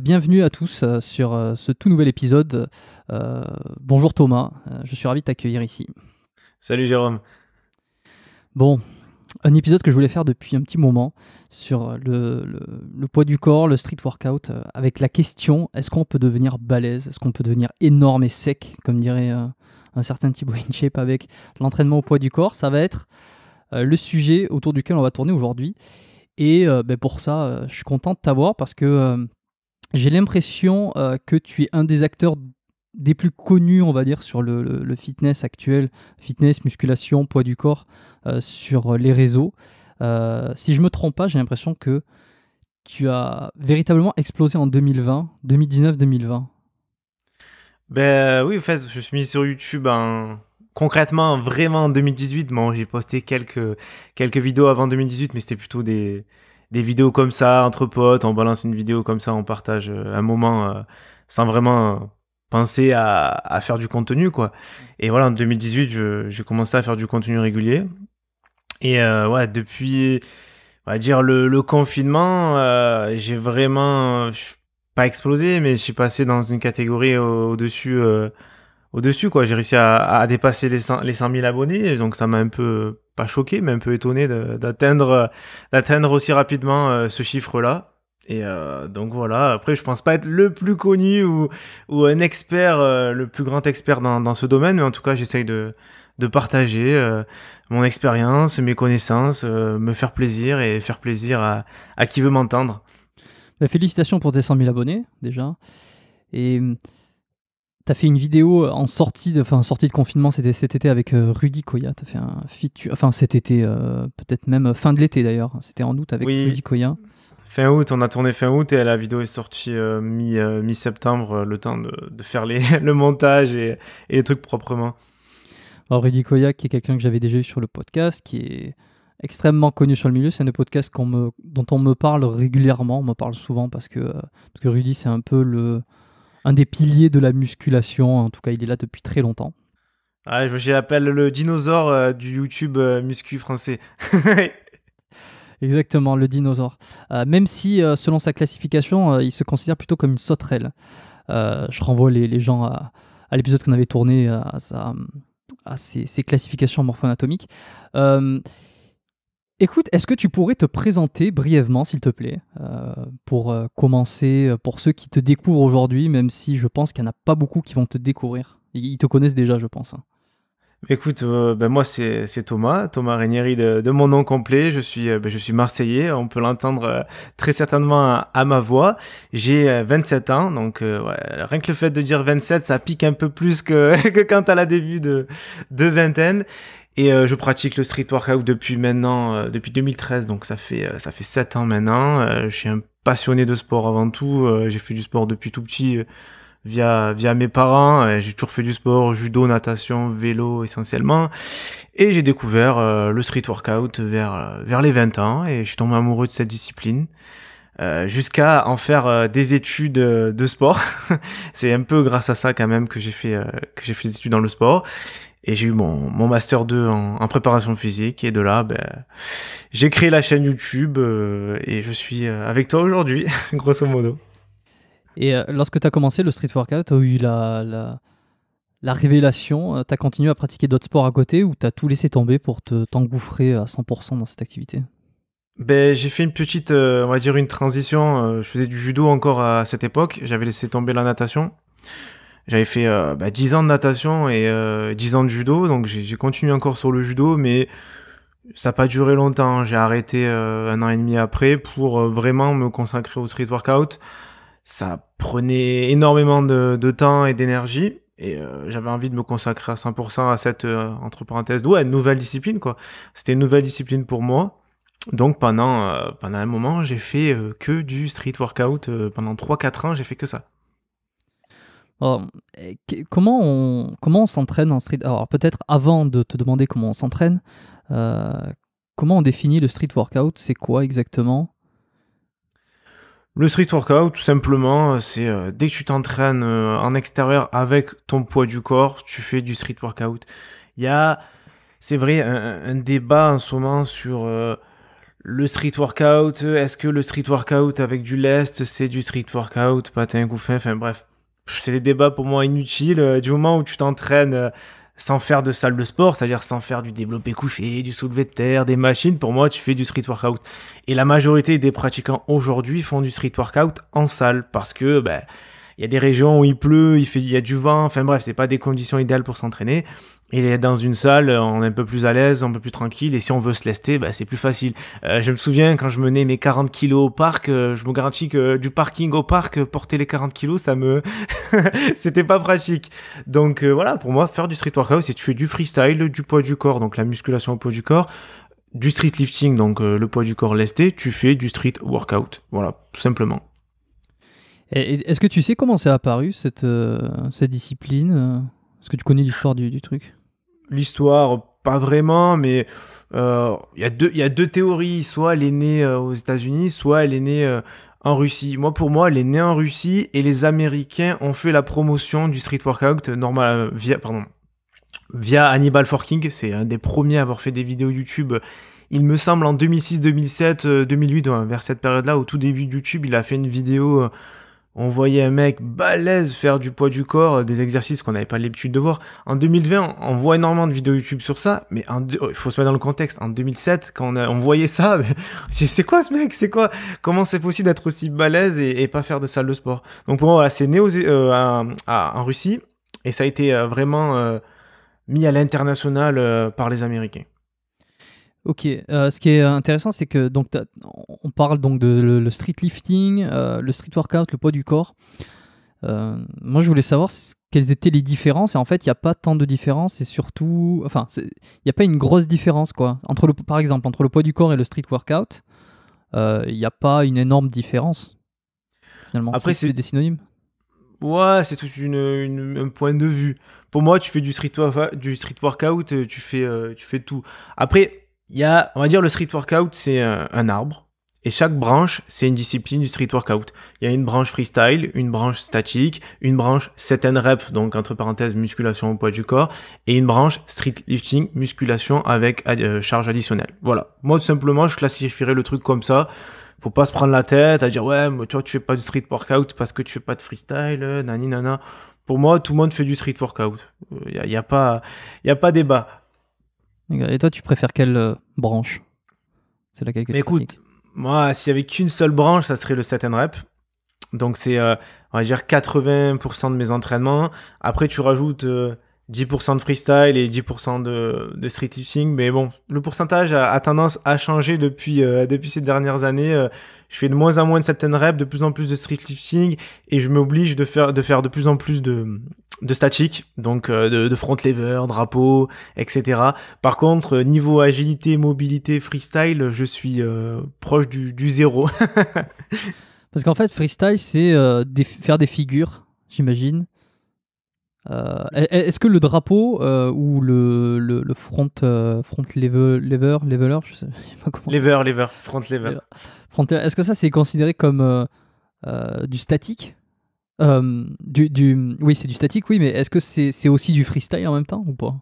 Bienvenue à tous sur ce tout nouvel épisode. Bonjour Thomas, je suis ravi de t'accueillir ici. Salut Jérôme. Bon, un épisode que je voulais faire depuis un petit moment sur le poids du corps, le street workout, avec la question, est-ce qu'on peut devenir balèze? Est-ce qu'on peut devenir énorme et sec, comme dirait un certain Thibaut Inchep, avec l'entraînement au poids du corps? Ça va être le sujet autour duquel on va tourner aujourd'hui. Et pour ça, je suis content de t'avoir parce que j'ai l'impression que tu es un des acteurs des plus connus, on va dire, sur le fitness actuel, fitness, musculation, poids du corps, sur les réseaux. Si je ne me trompe pas, j'ai l'impression que tu as véritablement explosé en 2019-2020. Ben oui, en fait, je suis mis sur YouTube concrètement, vraiment en 2018. Bon, j'ai posté quelques vidéos avant 2018, mais c'était plutôt des vidéos comme ça, entre potes, on balance une vidéo comme ça, on partage un moment sans vraiment penser à faire du contenu, quoi. Et voilà, en 2018, j'ai commencé à faire du contenu régulier. Et ouais, depuis, on va dire, le confinement, j'ai vraiment, pas explosé, mais je suis passé dans une catégorie au-dessus, quoi. J'ai réussi à dépasser les 100 000 abonnés, donc ça m'a un peu, pas choqué, mais un peu étonné d'atteindre aussi rapidement ce chiffre-là. Et donc voilà, après je pense pas être le plus connu ou un expert, le plus grand expert dans ce domaine, mais en tout cas j'essaye de partager mon expérience, mes connaissances, me faire plaisir et faire plaisir à qui veut m'entendre. Bah, félicitations pour tes 100 000 abonnés déjà. Et tu as fait une vidéo en sortie de confinement, c'était cet été avec Rudy Coia. Tu as fait un feat, enfin cet été, peut-être même fin de l'été d'ailleurs. C'était en août avec Rudy Coia. Fin août, on a tourné fin août et la vidéo est sortie mi-septembre, le temps de faire le montage et les trucs proprement. Alors Rudy Coia, qui est quelqu'un que j'avais déjà eu sur le podcast, qui est extrêmement connu sur le milieu, c'est un des podcasts dont on me parle régulièrement, on me parle souvent parce que Rudy c'est un peu un des piliers de la musculation, en tout cas il est là depuis très longtemps. Ah, je l'appelle le dinosaure du YouTube muscu français. Exactement, le dinosaure. Même si, selon sa classification, il se considère plutôt comme une sauterelle. Je renvoie les gens à l'épisode qu'on avait tourné, à ces classifications morpho-anatomiques. Écoute, est-ce que tu pourrais te présenter brièvement, s'il te plaît, pour commencer, pour ceux qui te découvrent aujourd'hui, même si je pense qu'il n'y en a pas beaucoup qui vont te découvrir. Ils te connaissent déjà, je pense. Écoute, moi c'est Thomas Rainieri de mon nom complet. Je suis marseillais, on peut l'entendre très certainement à ma voix. J'ai 27 ans, donc ouais, rien que le fait de dire 27, ça pique un peu plus que quand à la début de vingtaine. Et je pratique le street workout depuis maintenant, depuis 2013, donc ça fait 7 ans maintenant. Je suis un passionné de sport avant tout. J'ai fait du sport depuis tout petit via mes parents. J'ai toujours fait du sport, judo, natation, vélo essentiellement. Et j'ai découvert le street workout vers les 20 ans et je suis tombé amoureux de cette discipline. Jusqu'à en faire des études de sport. C'est un peu grâce à ça quand même que j'ai fait des études dans le sport. Et j'ai eu mon master 2 en préparation physique. Et de là, j'ai créé la chaîne YouTube et je suis avec toi aujourd'hui, grosso modo. Et lorsque tu as commencé le street workout, tu as eu la révélation. Tu as continué à pratiquer d'autres sports à côté ou tu as tout laissé tomber pour t'engouffrer à 100% dans cette activité? J'ai fait une petite, on va dire une transition. Je faisais du judo encore à cette époque. J'avais laissé tomber la natation. J'avais fait 10 ans de natation et 10 ans de judo, donc j'ai continué encore sur le judo, mais ça n'a pas duré longtemps. J'ai arrêté un an et demi après pour vraiment me consacrer au street workout. Ça prenait énormément de temps et d'énergie, et j'avais envie de me consacrer à 100% à cette, entre parenthèses, nouvelle discipline, quoi. C'était une nouvelle discipline pour moi. Donc pendant un moment, j'ai fait que du street workout. Pendant 3-4 ans, j'ai fait que ça. Alors, comment on s'entraîne en street? Alors peut-être avant de te demander comment on s'entraîne, comment on définit le street workout? C'est quoi exactement? Le street workout, tout simplement, c'est dès que tu t'entraînes en extérieur avec ton poids du corps, tu fais du street workout. Il y a, c'est vrai, un débat en ce moment sur le street workout, est-ce que le street workout avec du lest, c'est du street workout, patin couffin, enfin bref. C'est des débats pour moi inutiles. Du moment où tu t'entraînes sans faire de salle de sport, c'est-à-dire sans faire du développé couché, du soulevé de terre, des machines, pour moi, tu fais du street workout. Et la majorité des pratiquants aujourd'hui font du street workout en salle parce que, ben, il y a des régions où il pleut, il y a du vent, enfin bref, c'est pas des conditions idéales pour s'entraîner. Et dans une salle, on est un peu plus à l'aise, un peu plus tranquille, et si on veut se lester, bah, c'est plus facile. Je me souviens, quand je menais mes 40 kilos au parc, je me garantis que du parking au parc, porter les 40 kilos, ça me... c'était pas pratique. Donc voilà, pour moi, faire du street workout, c'est tu fais du freestyle, du poids du corps, donc la musculation au poids du corps, du street lifting, donc le poids du corps lesté, tu fais du street workout. Voilà, tout simplement. Est-ce que tu sais comment c'est apparu, cette discipline ? Est-ce que tu connais l'histoire du truc ? L'histoire, pas vraiment, mais il y a deux théories. Soit elle est née aux États-Unis, soit elle est née en Russie. Moi, pour moi, elle est née en Russie et les Américains ont fait la promotion du street workout normal, via Hannibal For King. C'est un des premiers à avoir fait des vidéos YouTube. Il me semble en 2006, 2007, 2008, vers cette période-là, au tout début de YouTube, il a fait une vidéo... on voyait un mec balèze faire du poids du corps, des exercices qu'on n'avait pas l'habitude de voir. En 2020, on voit énormément de vidéos YouTube sur ça, mais il faut se mettre dans le contexte. En 2007, quand on voyait ça, c'est quoi ce mec ? C'est quoi ? Comment c'est possible d'être aussi balèze et pas faire de salle de sport ? Donc pour moi, voilà, c'est né en Russie et ça a été vraiment mis à l'international par les Américains. Ok, ce qui est intéressant, c'est que donc on parle donc de le street lifting, le street workout, le poids du corps. Moi, je voulais savoir quelles étaient les différences. Et en fait, il n'y a pas tant de différences. Et surtout, enfin, il n'y a pas une grosse différence, quoi. Par exemple, entre le poids du corps et le street workout, il n'y a pas une énorme différence. Finalement, après, c'est des synonymes. Ouais, c'est tout un point de vue. Pour moi, tu fais du street workout, tu fais tout. Après. Il y a, on va dire, le street workout, c'est un arbre. Et chaque branche, c'est une discipline du street workout. Il y a une branche freestyle, une branche statique, une branche set and rep, donc entre parenthèses, musculation au poids du corps, et une branche street lifting, musculation avec charge additionnelle. Voilà. Moi, tout simplement, je classifierais le truc comme ça. Faut pas se prendre la tête à dire « Ouais, mais toi, tu fais pas du street workout parce que tu fais pas de freestyle, nani, nana. » Pour moi, tout le monde fait du street workout. Il n'y a pas débat. Et toi, tu préfères quelle branche ? C'est laquelle que tu pratiques ? Écoute, moi, s'il n'y avait qu'une seule branche, ça serait le set and rep. Donc, c'est, on va dire, 80% de mes entraînements. Après, tu rajoutes 10% de freestyle et 10% de street lifting. Mais bon, le pourcentage a tendance à changer depuis ces dernières années. Je fais de moins en moins de set and rep, de plus en plus de street lifting. Et je m'oblige de faire de plus en plus de statique, donc de front lever, drapeau, etc. Par contre, niveau agilité, mobilité, freestyle, je suis proche du zéro. Parce qu'en fait, freestyle, c'est faire des figures, j'imagine. Est-ce que le drapeau ou le front lever, je sais pas comment... Front lever. Est-ce que ça, c'est considéré comme du statique ? Oui, c'est du statique, oui, mais est-ce que c'est aussi du freestyle en même temps ou pas ?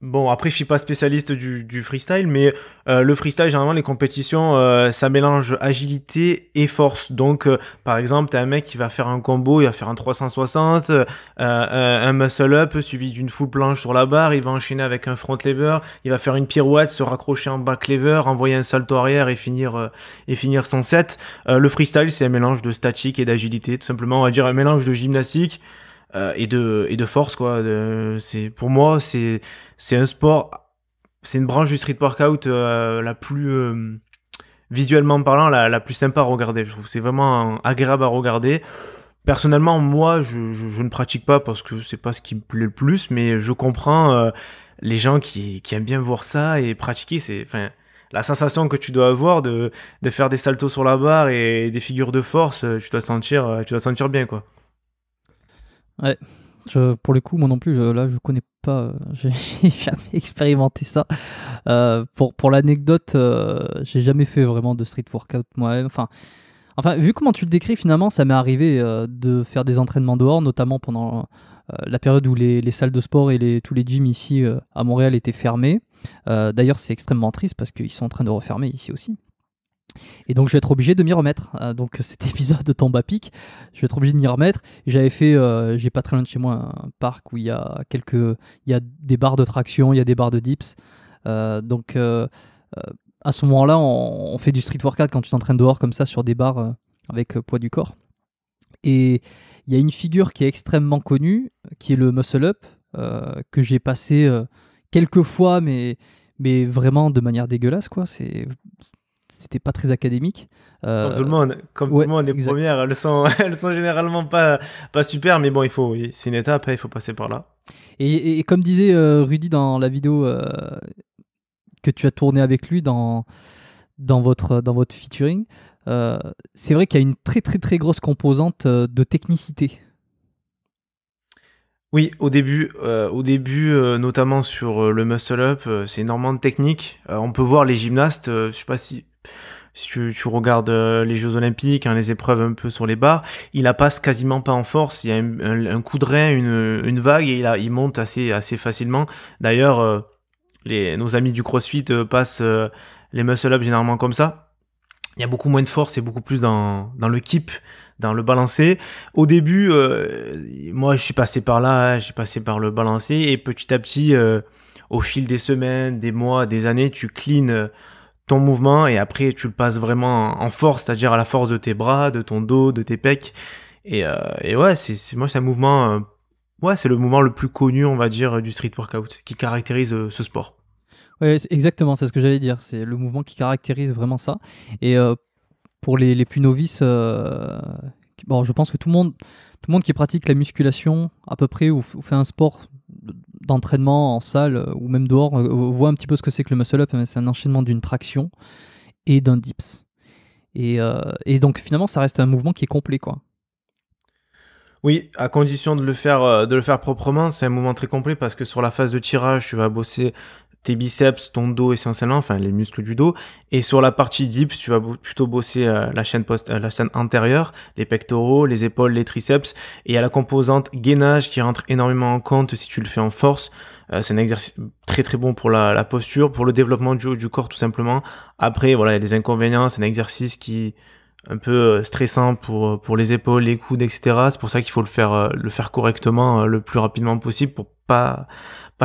Bon, après, je suis pas spécialiste du freestyle, mais le freestyle, généralement, les compétitions, ça mélange agilité et force. Donc, par exemple, t'as un mec qui va faire un combo, il va faire un 360, un muscle-up suivi d'une full planche sur la barre, il va enchaîner avec un front lever, il va faire une pirouette, se raccrocher en back lever, envoyer un salto arrière et finir son set. Le freestyle, c'est un mélange de statique et d'agilité, tout simplement. On va dire un mélange de gymnastique et de force, quoi. Pour moi, c'est un sport, c'est une branche du street workout la plus visuellement parlant, la plus sympa à regarder. Je trouve que c'est vraiment agréable à regarder. Personnellement, moi, je ne pratique pas parce que c'est pas ce qui me plaît le plus, mais je comprends les gens qui aiment bien voir ça et pratiquer. C'est, enfin, la sensation que tu dois avoir de faire des saltos sur la barre et des figures de force, tu dois sentir bien, quoi. Ouais, pour le coup, moi non plus, je connais pas, j'ai jamais expérimenté ça. Pour l'anecdote, j'ai jamais fait vraiment de street workout moi-même. Enfin, vu comment tu le décris, finalement, ça m'est arrivé de faire des entraînements dehors, notamment pendant la période où les salles de sport et tous les gyms ici à Montréal étaient fermés. D'ailleurs, c'est extrêmement triste parce qu'ils sont en train de refermer ici aussi. Et donc je vais être obligé de m'y remettre. Donc cet épisode tombe à pic. Je vais être obligé de m'y remettre. J'avais fait, j'ai pas très loin de chez moi un parc où il y a des barres de traction, il y a des barres de dips. À ce moment-là, on fait du street workout quand tu t'entraînes dehors comme ça sur des barres avec poids du corps. Et il y a une figure qui est extrêmement connue, qui est le muscle up, que j'ai passé quelques fois, mais vraiment de manière dégueulasse, quoi. C'était pas très académique. Comme tout le monde, les exact. Premières, elles sont généralement pas super, mais bon, c'est une étape, il faut passer par là. Et comme disait Rudy dans la vidéo que tu as tournée avec lui dans votre featuring, c'est vrai qu'il y a une très très très grosse composante de technicité. Oui, au début, notamment sur le muscle up, c'est énormément de technique. On peut voir les gymnastes, je sais pas si tu regardes les Jeux Olympiques, hein, les épreuves un peu sur les barres, il la passe quasiment pas en force. Il y a un coup de rein, une vague, et il monte assez facilement. D'ailleurs, nos amis du CrossFit passent les muscle-up généralement comme ça. Il y a beaucoup moins de force et beaucoup plus dans le keep, dans le balancer. Au début, moi, je suis passé par là, hein, je suis passé par le balancer, et petit à petit, au fil des semaines, des mois, des années, tu clean ton mouvement, et après tu le passes vraiment en force, c'est-à-dire à la force de tes bras, de ton dos, de tes pecs, et ouais, c'est un mouvement, c'est le mouvement le plus connu, on va dire, du street workout, qui caractérise ce sport. Ouais, exactement, c'est ce que j'allais dire, c'est le mouvement qui caractérise vraiment ça, et pour les plus novices, je pense que tout le monde qui pratique la musculation à peu près, ou fait un sport d'entraînement en salle ou même dehors, voit un petit peu ce que c'est que le muscle up. C'est un enchaînement d'une traction et d'un dips, et donc finalement ça reste un mouvement qui est complet, quoi. Oui, à condition de le faire proprement. C'est un mouvement très complet parce que sur la phase de tirage, tu vas bosser tes biceps, ton dos essentiellement, enfin les muscles du dos, et sur la partie dips, tu vas plutôt bosser la chaîne antérieure, les pectoraux, les épaules, les triceps, et il y a la composante gainage qui rentre énormément en compte si tu le fais en force. C'est un exercice très très bon pour la posture, pour le développement du haut du corps tout simplement. Après, voilà, il y a des inconvénients, c'est un exercice qui un peu stressant pour les épaules, les coudes, etc. C'est pour ça qu'il faut le faire correctement, le plus rapidement possible pour pas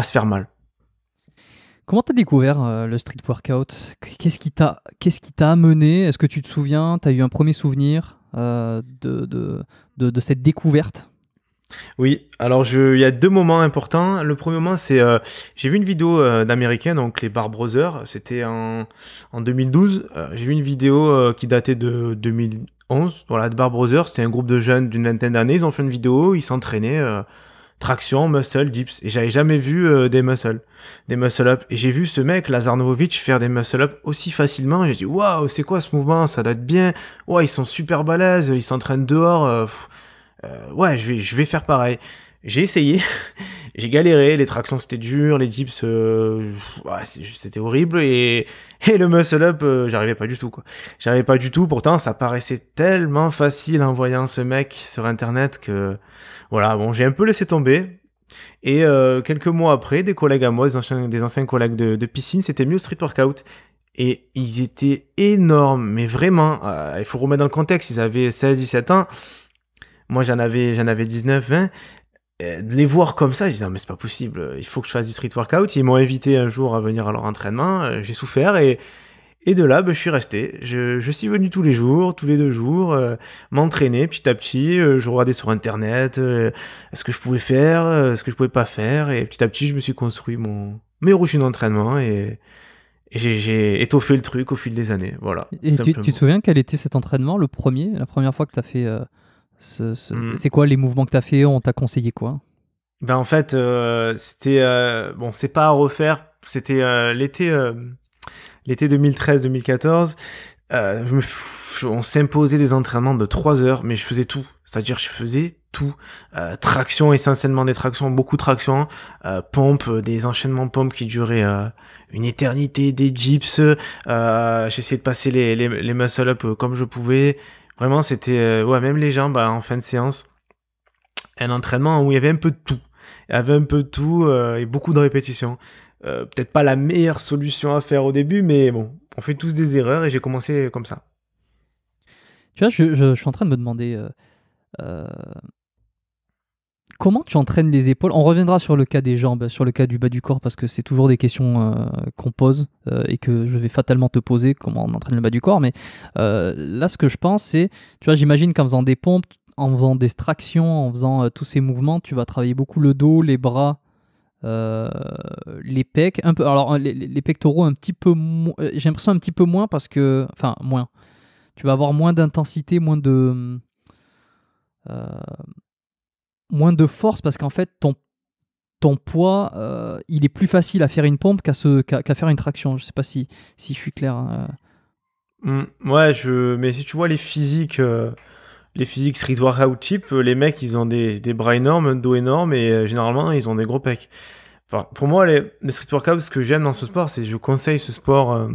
se faire mal. Comment t'as découvert le street workout ? Qu'est-ce qui t'a amené ? Est-ce que tu te souviens ? T'as eu un premier souvenir de cette découverte ? Oui, alors il y a deux moments importants. Le premier moment, c'est j'ai vu une vidéo d'Américains, donc les Bar Brothers. C'était en 2012. J'ai vu une vidéo qui datait de 2011. Voilà, les Bar Brothers, c'était un groupe de jeunes d'une vingtaine d'années. Ils ont fait une vidéo, ils s'entraînaient. Traction, muscle, dips. Et j'avais jamais vu des muscle-up. Et j'ai vu ce mec, Lazarnovic, faire des muscle-up aussi facilement. J'ai dit, waouh, c'est quoi ce mouvement? Ça doit être bien. Ouais, ils sont super balèzes, ils s'entraînent dehors. Ouais, je vais faire pareil. J'ai essayé, j'ai galéré. Les tractions, c'était dur. Les dips, c'était horrible. Et le muscle-up, j'arrivais pas du tout, quoi. J'arrivais pas du tout. Pourtant, ça paraissait tellement facile en voyant ce mec sur Internet que... Voilà, bon, j'ai un peu laissé tomber. Et quelques mois après, des collègues à moi, des anciens collègues de piscine, s'étaient mis au street workout. Et ils étaient énormes, mais vraiment. Il faut remettre dans le contexte, ils avaient 16-17 ans. Moi, j'en avais 19-20. De les voir comme ça, j'ai dit non, mais c'est pas possible, il faut que je fasse du street workout. Ils m'ont invité un jour à venir à leur entraînement, j'ai souffert, et de là, je suis resté. Je suis venu tous les jours, tous les deux jours, m'entraîner petit à petit. Je regardais sur Internet ce que je pouvais faire, ce que je pouvais pas faire, et petit à petit, je me suis construit mes routines d'entraînement, et j'ai étoffé le truc au fil des années. Voilà. Et tu te souviens quel était cet entraînement, la première fois que tu as fait C'est quoi les mouvements que t'as fait? On t'a conseillé quoi? Ben en fait, c'était bon, c'est pas à refaire. C'était l'été 2013-2014. On s'imposait des entraînements de 3 heures, mais je faisais tout. C'est-à-dire, je faisais tout. Traction, essentiellement des tractions, beaucoup de tractions. Pompes, des enchaînements pompes qui duraient une éternité, des dips. J'essayais de passer les muscle-up comme je pouvais. Vraiment, c'était... ouais, même les jambes, en fin de séance, un entraînement où il y avait un peu de tout. Il y avait un peu de tout et beaucoup de répétitions. Peut-être pas la meilleure solution à faire au début, mais bon, on fait tous des erreurs et j'ai commencé comme ça. Tu vois, je suis en train de me demander comment tu entraînes les épaules. On reviendra sur le cas des jambes, sur le cas du bas du corps, parce que c'est toujours des questions qu'on pose et que je vais fatalement te poser, comment on entraîne le bas du corps. Mais là, ce que je pense, c'est, tu vois, j'imagine qu'en faisant des pompes, en faisant des tractions, en faisant tous ces mouvements, tu vas travailler beaucoup le dos, les bras, les pecs, un peu. Alors les pectoraux un petit peu, j'ai l'impression un petit peu moins parce que, enfin moins. Tu vas avoir moins d'intensité, moins de force parce qu'en fait ton poids, il est plus facile à faire une pompe qu'à faire une traction. Je sais pas si je suis clair. Hein. Ouais, mais si tu vois les physiques. Les physiques street workout type, les mecs, ils ont des bras énormes, un dos énorme et généralement, ils ont des gros pecs. Enfin, pour moi, les street workout, ce que j'aime dans ce sport, c'est que je conseille ce sport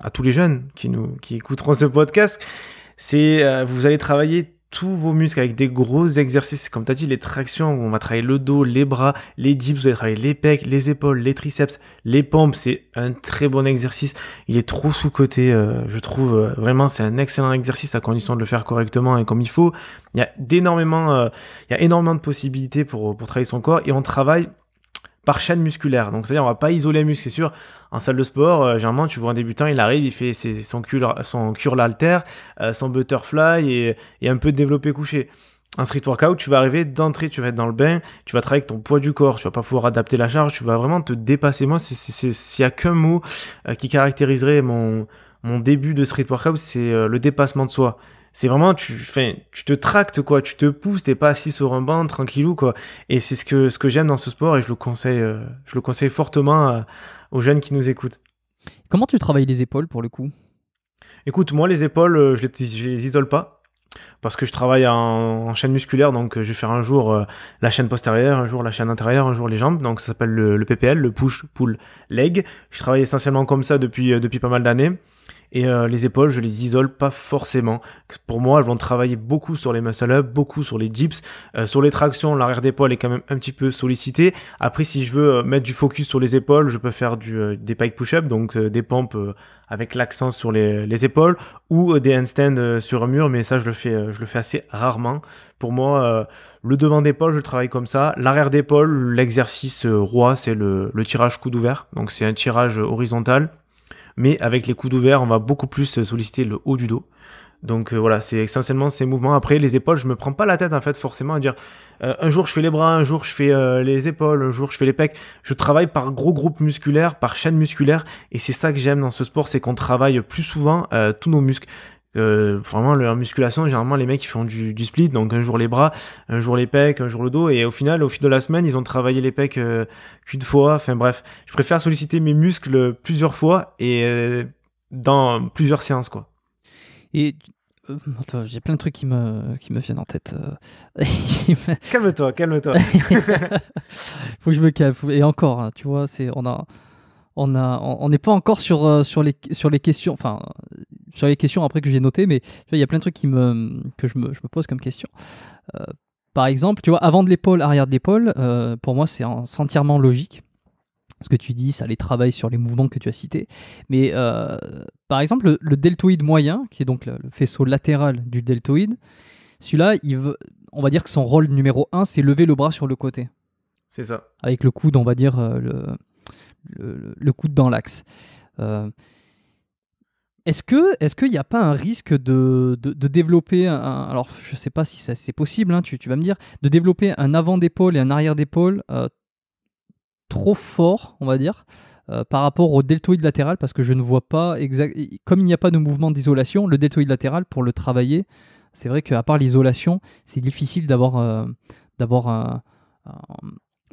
à tous les jeunes qui écouteront ce podcast. C'est vous allez travailler tous vos muscles avec des gros exercices. Comme tu as dit, les tractions, on va travailler le dos, les bras, les dips, vous allez travailler les pecs, les épaules, les triceps, les pompes. C'est un très bon exercice. Il est trop sous-coté, je trouve. Vraiment, c'est un excellent exercice à condition de le faire correctement et comme il faut. Il y a énormément de possibilités pour travailler son corps et on travaille par chaîne musculaire. Donc, c'est-à-dire, on va pas isoler un muscle, c'est sûr. En salle de sport, généralement, tu vois un débutant, il arrive, il fait son curl halter, son butterfly et un peu de développé couché. En street workout, tu vas arriver d'entrée, tu vas être dans le bain, tu vas travailler avec ton poids du corps, tu vas pas pouvoir adapter la charge, tu vas vraiment te dépasser. Moi, s'il y a qu'un mot qui caractériserait mon début de street workout, c'est le dépassement de soi. C'est vraiment, tu te tractes, quoi, tu te pousses, t'es pas assis sur un banc, tranquillou, quoi. Et c'est ce que j'aime dans ce sport et je le conseille fortement aux jeunes qui nous écoutent. Comment tu travailles les épaules pour le coup ? Écoute, moi les épaules, je les isole pas parce que je travaille en chaîne musculaire, donc je vais faire un jour la chaîne postérieure, un jour la chaîne intérieure, un jour les jambes, donc ça s'appelle le PPL, le push, pull, leg. Je travaille essentiellement comme ça depuis pas mal d'années. Et les épaules, je les isole pas forcément. Pour moi, elles vont travailler beaucoup sur les muscle-up, beaucoup sur les dips, sur les tractions. L'arrière d'épaule est quand même un petit peu sollicité. Après, si je veux mettre du focus sur les épaules, je peux faire des pike push-up, donc des pompes avec l'accent sur les épaules, ou des handstands sur un mur. Mais ça, je le fais assez rarement. Pour moi, le devant d'épaule, je le travaille comme ça. L'arrière d'épaule, l'exercice roi, c'est le tirage coude ouvert. Donc c'est un tirage horizontal. Mais avec les coudes ouverts, on va beaucoup plus solliciter le haut du dos. Donc voilà, c'est essentiellement ces mouvements. Après, les épaules, je me prends pas la tête en fait forcément à dire un jour je fais les bras, un jour je fais les épaules, un jour je fais les pecs. Je travaille par gros groupes musculaires, par chaîne musculaire. Et c'est ça que j'aime dans ce sport, c'est qu'on travaille plus souvent tous nos muscles. Vraiment, en musculation, généralement, les mecs ils font du split, donc un jour les bras, un jour les pecs, un jour le dos, et au fil de la semaine, ils ont travaillé les pecs qu'une fois. Enfin bref, je préfère solliciter mes muscles plusieurs fois et dans plusieurs séances, quoi. Et j'ai plein de trucs qui me viennent en tête. Calme-toi. Faut que je me calme. Et encore, hein, tu vois, on n'est pas encore sur les questions, enfin sur les questions après que j'ai notées, mais tu vois, il y a plein de trucs que je me pose comme question. Par exemple, tu vois, avant de l'épaule, arrière de l'épaule, pour moi c'est entièrement logique. Ce que tu dis, ça les travaille sur les mouvements que tu as cités. Mais par exemple, le deltoïde moyen, qui est donc le faisceau latéral du deltoïde, celui-là, on va dire que son rôle numéro 1, c'est lever le bras sur le côté. C'est ça. Avec le coude, on va dire le coude dans l'axe. Est-ce qu'il n'y a pas un risque de développer alors je ne sais pas si ça, c'est possible, hein, tu vas me dire, de développer un avant d'épaule et un arrière d'épaule trop fort, on va dire, par rapport au deltoïde latéral, parce que je ne vois pas comme il n'y a pas de mouvement d'isolation, le deltoïde latéral, pour le travailler, c'est vrai qu'à part l'isolation, c'est difficile d'avoir une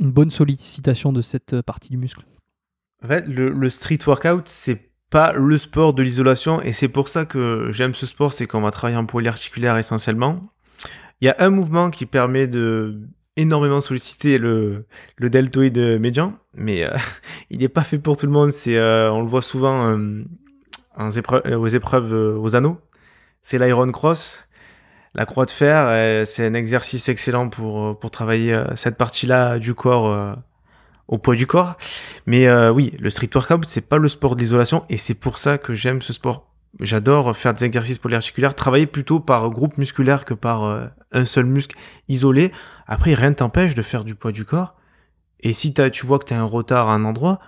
bonne sollicitation de cette partie du muscle. En fait, le street workout, c'est pas le sport de l'isolation et c'est pour ça que j'aime ce sport, c'est qu'on va travailler en polyarticulaire essentiellement. Il y a un mouvement qui permet de énormément solliciter le deltoïde médian, mais il n'est pas fait pour tout le monde. C'est, on le voit souvent aux épreuves, aux anneaux. C'est l'iron cross. La croix de fer, c'est un exercice excellent pour travailler cette partie-là du corps, au poids du corps. Mais oui, le street workout, c'est pas le sport de l'isolation, et c'est pour ça que j'aime ce sport. J'adore faire des exercices polyarticulaires, travailler plutôt par groupe musculaire que par un seul muscle isolé. Après, rien ne t'empêche de faire du poids du corps. Et si tu vois que tu as un retard à un endroit,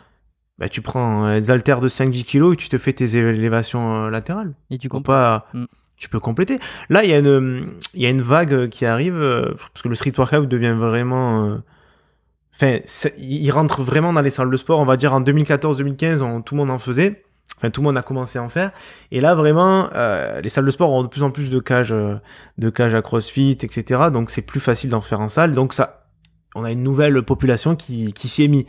bah, tu prends des haltères de 5-10 kilos et tu te fais tes élévations latérales. Et tu comprends pas. Tu peux compléter. Là, il y a une vague qui arrive, parce que le street workout devient vraiment... Enfin, il rentre vraiment dans les salles de sport. On va dire en 2014-2015, tout le monde en faisait. Enfin, tout le monde a commencé à en faire. Et là, vraiment, les salles de sport ont de plus en plus de cages à CrossFit, etc. Donc, c'est plus facile d'en faire en salle. Donc, ça, on a une nouvelle population qui s'y est mise.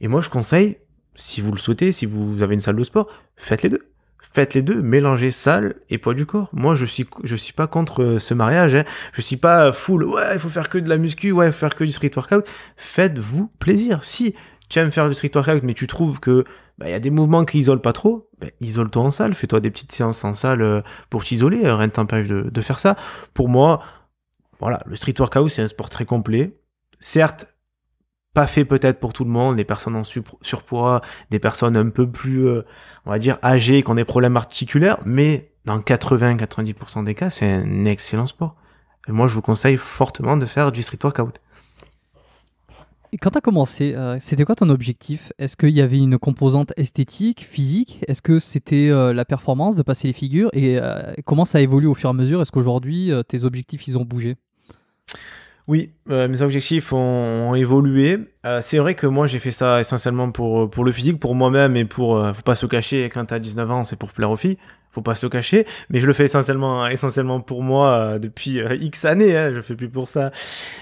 Et moi, je conseille, si vous le souhaitez, si vous avez une salle de sport, faites les deux. Faites les deux, mélangez salle et poids du corps. Moi, je suis pas contre ce mariage. Hein. Je suis pas full, ouais, il faut faire que de la muscu, ouais, il faut faire que du street workout. Faites-vous plaisir. Si tu aimes faire du street workout, mais tu trouves que y a des mouvements qui isolent pas trop, isole-toi en salle. Fais-toi des petites séances en salle pour t'isoler. Rien ne t'empêche de faire ça. Pour moi, voilà, le street workout, c'est un sport très complet. Certes, pas fait peut-être pour tout le monde, des personnes en surpoids, des personnes un peu plus, on va dire, âgées, qui ont des problèmes articulaires, mais dans 80-90% des cas, c'est un excellent sport. Et moi, je vous conseille fortement de faire du street workout. Et quand tu as commencé, c'était quoi ton objectif? Est-ce qu'il y avait une composante esthétique, physique? Est-ce que c'était la performance de passer les figures? Et comment ça évolue au fur et à mesure? Est-ce qu'aujourd'hui, tes objectifs, ils ont bougé? Oui, mes objectifs ont évolué. C'est vrai que moi, j'ai fait ça essentiellement pour le physique, pour moi-même et pour... faut pas se cacher, quand t'as 19 ans, c'est pour plaire aux filles. Faut pas se le cacher. Mais je le fais essentiellement pour moi depuis X années. Hein, je fais plus pour ça.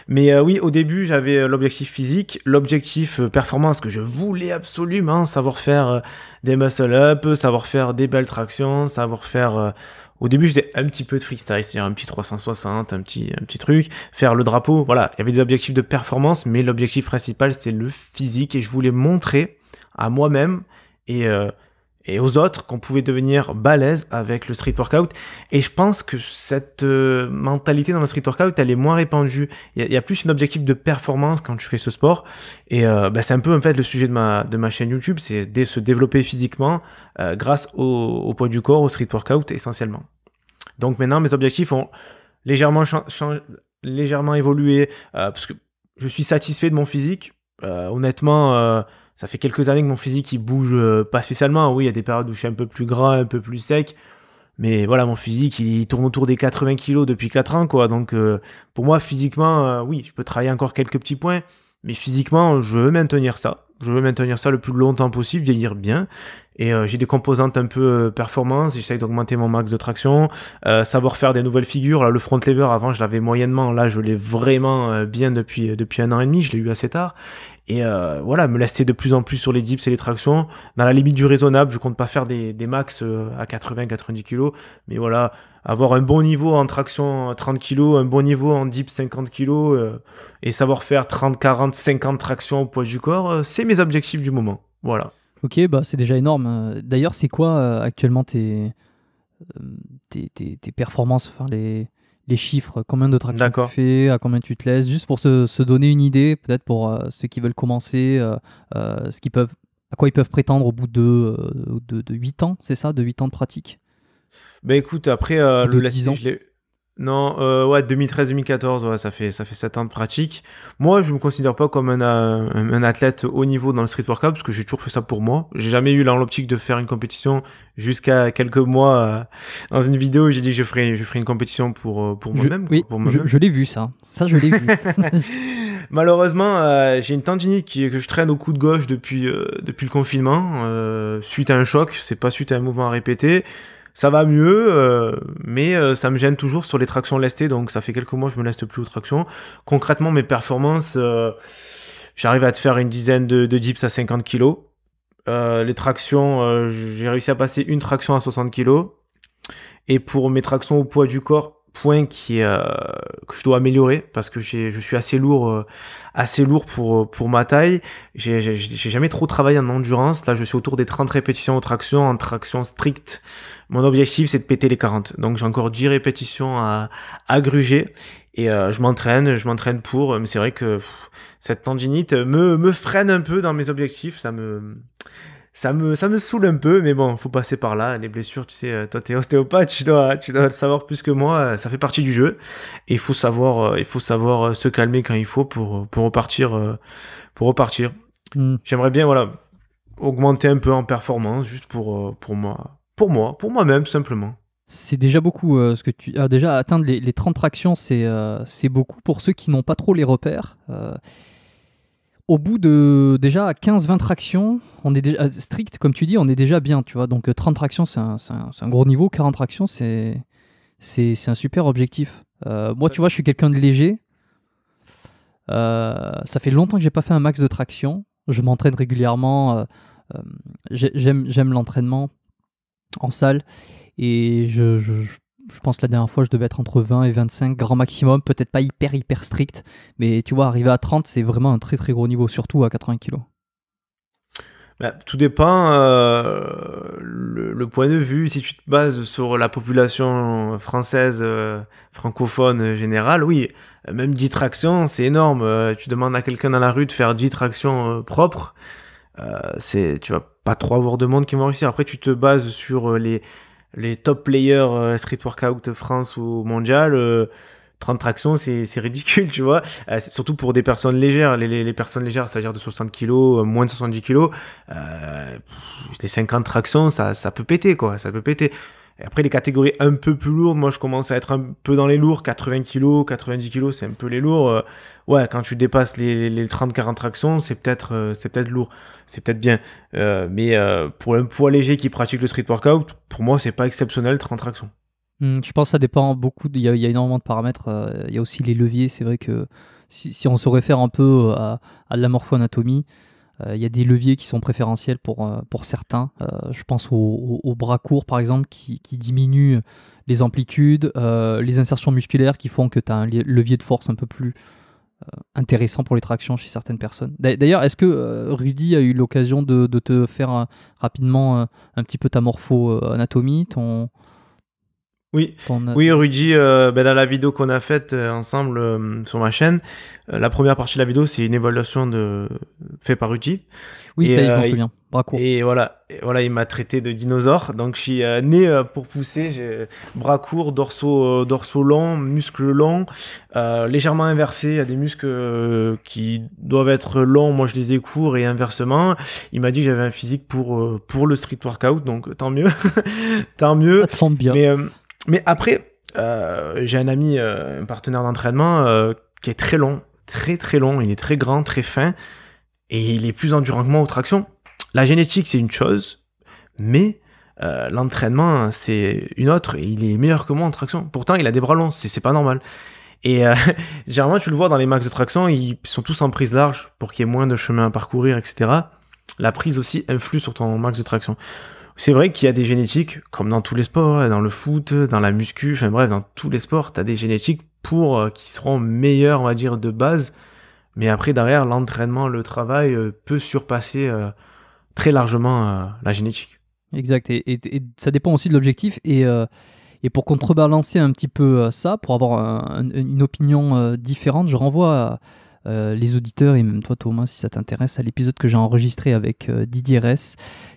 Mais oui, au début, j'avais l'objectif physique, l'objectif performance, que je voulais absolument savoir faire des muscle-up, savoir faire des belles tractions, savoir faire... Au début, je faisais un petit peu de freestyle, c'est-à-dire un petit 360, un petit truc, faire le drapeau, voilà. Il y avait des objectifs de performance, mais l'objectif principal, c'est le physique. Et je voulais montrer à moi-même et aux autres qu'on pouvait devenir balèze avec le street workout. Et je pense que cette mentalité dans le street workout, elle est moins répandue. Il y a plus un objectif de performance quand tu fais ce sport. Et c'est un peu en fait le sujet de ma chaîne YouTube, c'est de se développer physiquement grâce au poids du corps, au street workout essentiellement. Donc maintenant, mes objectifs ont légèrement évolué parce que je suis satisfait de mon physique. Honnêtement... ça fait quelques années que mon physique il bouge pas spécialement. Oui, il y a des périodes où je suis un peu plus gras, un peu plus sec. Mais voilà, mon physique, il tourne autour des 80 kilos depuis 4 ans. Quoi. Donc pour moi, physiquement, oui, je peux travailler encore quelques petits points. Mais physiquement, je veux maintenir ça. Je veux maintenir ça le plus longtemps possible, vieillir bien. Et j'ai des composantes un peu performance. J'essaye d'augmenter mon max de traction. Savoir faire des nouvelles figures. Là, le front lever, avant, je l'avais moyennement. Là, je l'ai vraiment bien depuis 1 an et demi. Je l'ai eu assez tard. Et voilà, me laisser de plus en plus sur les dips et les tractions, dans la limite du raisonnable. Je compte pas faire des max à 80-90 kg, mais voilà, avoir un bon niveau en traction 30 kg, un bon niveau en dips 50 kg, et savoir faire 30-40-50 tractions au poids du corps, c'est mes objectifs du moment. Voilà. Ok, bah c'est déjà énorme. D'ailleurs, c'est quoi actuellement tes performances, enfin les chiffres, combien de tractions tu fais, à combien tu te laisses, juste pour se donner une idée, peut-être pour ceux qui veulent commencer, à quoi ils peuvent prétendre au bout de 8 ans, c'est ça, de 8 ans de pratique? Ben écoute, après, le lassisme, je l'ai... Non, ouais, 2013-2014, ouais, ça fait 7 ans de pratique. Moi, je me considère pas comme un athlète haut niveau dans le street workout, parce que j'ai toujours fait ça pour moi. J'ai jamais eu l'optique de faire une compétition jusqu'à quelques mois. Dans une vidéo, j'ai dit que je ferai une compétition pour moi-même. Oui, pour moi-même. Je l'ai vu, ça. Ça, je l'ai vu. Malheureusement, j'ai une tendinite que je traîne au coude gauche depuis le confinement, suite à un choc. C'est pas suite à un mouvement à répéter. Ça va mieux, mais ça me gêne toujours sur les tractions lestées, donc ça fait quelques mois que je me leste plus aux tractions. Concrètement, mes performances, j'arrive à te faire une dizaine de dips à 50 kg. Les tractions, j'ai réussi à passer une traction à 60 kg. Et pour mes tractions au poids du corps, point qui est, que je dois améliorer parce que je suis assez lourd pour ma taille. J'ai jamais trop travaillé en endurance. Là, je suis autour des 30 répétitions en traction, stricte. Mon objectif, c'est de péter les 40. Donc, j'ai encore 10 répétitions à gruger. Et je m'entraîne pour... Mais c'est vrai que cette tendinite me freine un peu dans mes objectifs. Ça me saoule un peu, mais bon, faut passer par là. Les blessures, tu sais, toi t'es ostéopathe, tu dois le savoir plus que moi. Ça fait partie du jeu. Et il faut savoir se calmer quand il faut pour repartir. Mm. J'aimerais bien, voilà, augmenter un peu en performance, juste pour moi-même, simplement. C'est déjà beaucoup ce que tu as déjà atteindre les 30 tractions, c'est beaucoup pour ceux qui n'ont pas trop les repères. Au bout de déjà 15-20 tractions, on est déjà strict, comme tu dis, on est déjà bien, tu vois. Donc 30 tractions, c'est un gros niveau. 40 tractions, c'est un super objectif. Moi, tu vois, je suis quelqu'un de léger. Ça fait longtemps que j'ai pas fait un max de traction. Je m'entraîne régulièrement. J'aime l'entraînement en salle. Et je pense que la dernière fois, je devais être entre 20 et 25, grand maximum. Peut-être pas hyper strict, mais tu vois, arriver à 30, c'est vraiment un très gros niveau, surtout à 80 kilos. Bah, tout dépend le point de vue. Si tu te bases sur la population française, francophone générale, oui, même 10 tractions, c'est énorme. Tu demandes à quelqu'un dans la rue de faire 10 tractions propres, tu vas pas trop avoir de monde qui vont réussir. Après, tu te bases sur les top players Street Workout France ou Mondial, 30 tractions, c'est ridicule, tu vois. C'est surtout pour des personnes légères. Les personnes légères, c'est-à-dire de 60 kg, moins de 70 kg, les 50 tractions, ça peut péter, quoi. Ça peut péter. Et après, les catégories un peu plus lourdes, moi, je commence à être un peu dans les lourds. 80 kg, 90 kg, c'est un peu les lourds. Ouais, quand tu dépasses les 30-40 tractions, c'est peut-être lourd. C'est peut-être bien. Mais pour un poids léger qui pratique le street workout, pour moi, c'est pas exceptionnel, 30 tractions. Je pense que ça dépend beaucoup. Il y a énormément de paramètres. Il y a aussi les leviers. C'est vrai que si on se réfère un peu à la morpho-anatomie, il y a des leviers qui sont préférentiels pour certains. Je pense aux bras courts, par exemple, qui diminuent les amplitudes, les insertions musculaires qui font que tu as un levier de force un peu plus intéressant pour les tractions chez certaines personnes. D'ailleurs, est-ce que Rudy a eu l'occasion de te faire rapidement un petit peu ta morpho-anatomie, Oui, Rudy, dans la vidéo qu'on a faite ensemble sur ma chaîne, la première partie de la vidéo, c'est une évaluation faite par Rudy. Oui, ça y est, je m'en souviens. Bras court. Et voilà, il m'a traité de dinosaure. Donc, je suis né pour pousser. J'ai bras court, dorsaux longs, muscles longs, légèrement inversés. Il y a des muscles qui doivent être longs. Moi, je les ai courts et inversement. Il m'a dit que j'avais un physique pour le street workout. Donc, tant mieux. Tant mieux. Ça te semble bien. Mais après, j'ai un ami, un partenaire d'entraînement qui est très long, très long. Il est très grand, très fin et il est plus endurant que moi aux tractions. La génétique, c'est une chose, mais l'entraînement, c'est une autre. Et il est meilleur que moi en traction. Pourtant, il a des bras longs, c'est pas normal. Et généralement, tu le vois dans les max de traction, ils sont tous en prise large pour qu'il y ait moins de chemin à parcourir, etc. La prise aussi influe sur ton max de traction. C'est vrai qu'il y a des génétiques, comme dans tous les sports, dans le foot, dans la muscu, enfin bref, dans tous les sports, tu as des génétiques qui seront meilleures, on va dire, de base. Mais après, derrière, l'entraînement, le travail peut surpasser très largement la génétique. Exact, et ça dépend aussi de l'objectif. Et pour contrebalancer un petit peu ça, pour avoir une opinion différente, je renvoie les auditeurs et même toi Thomas, si ça t'intéresse, à l'épisode que j'ai enregistré avec Didier Reiss,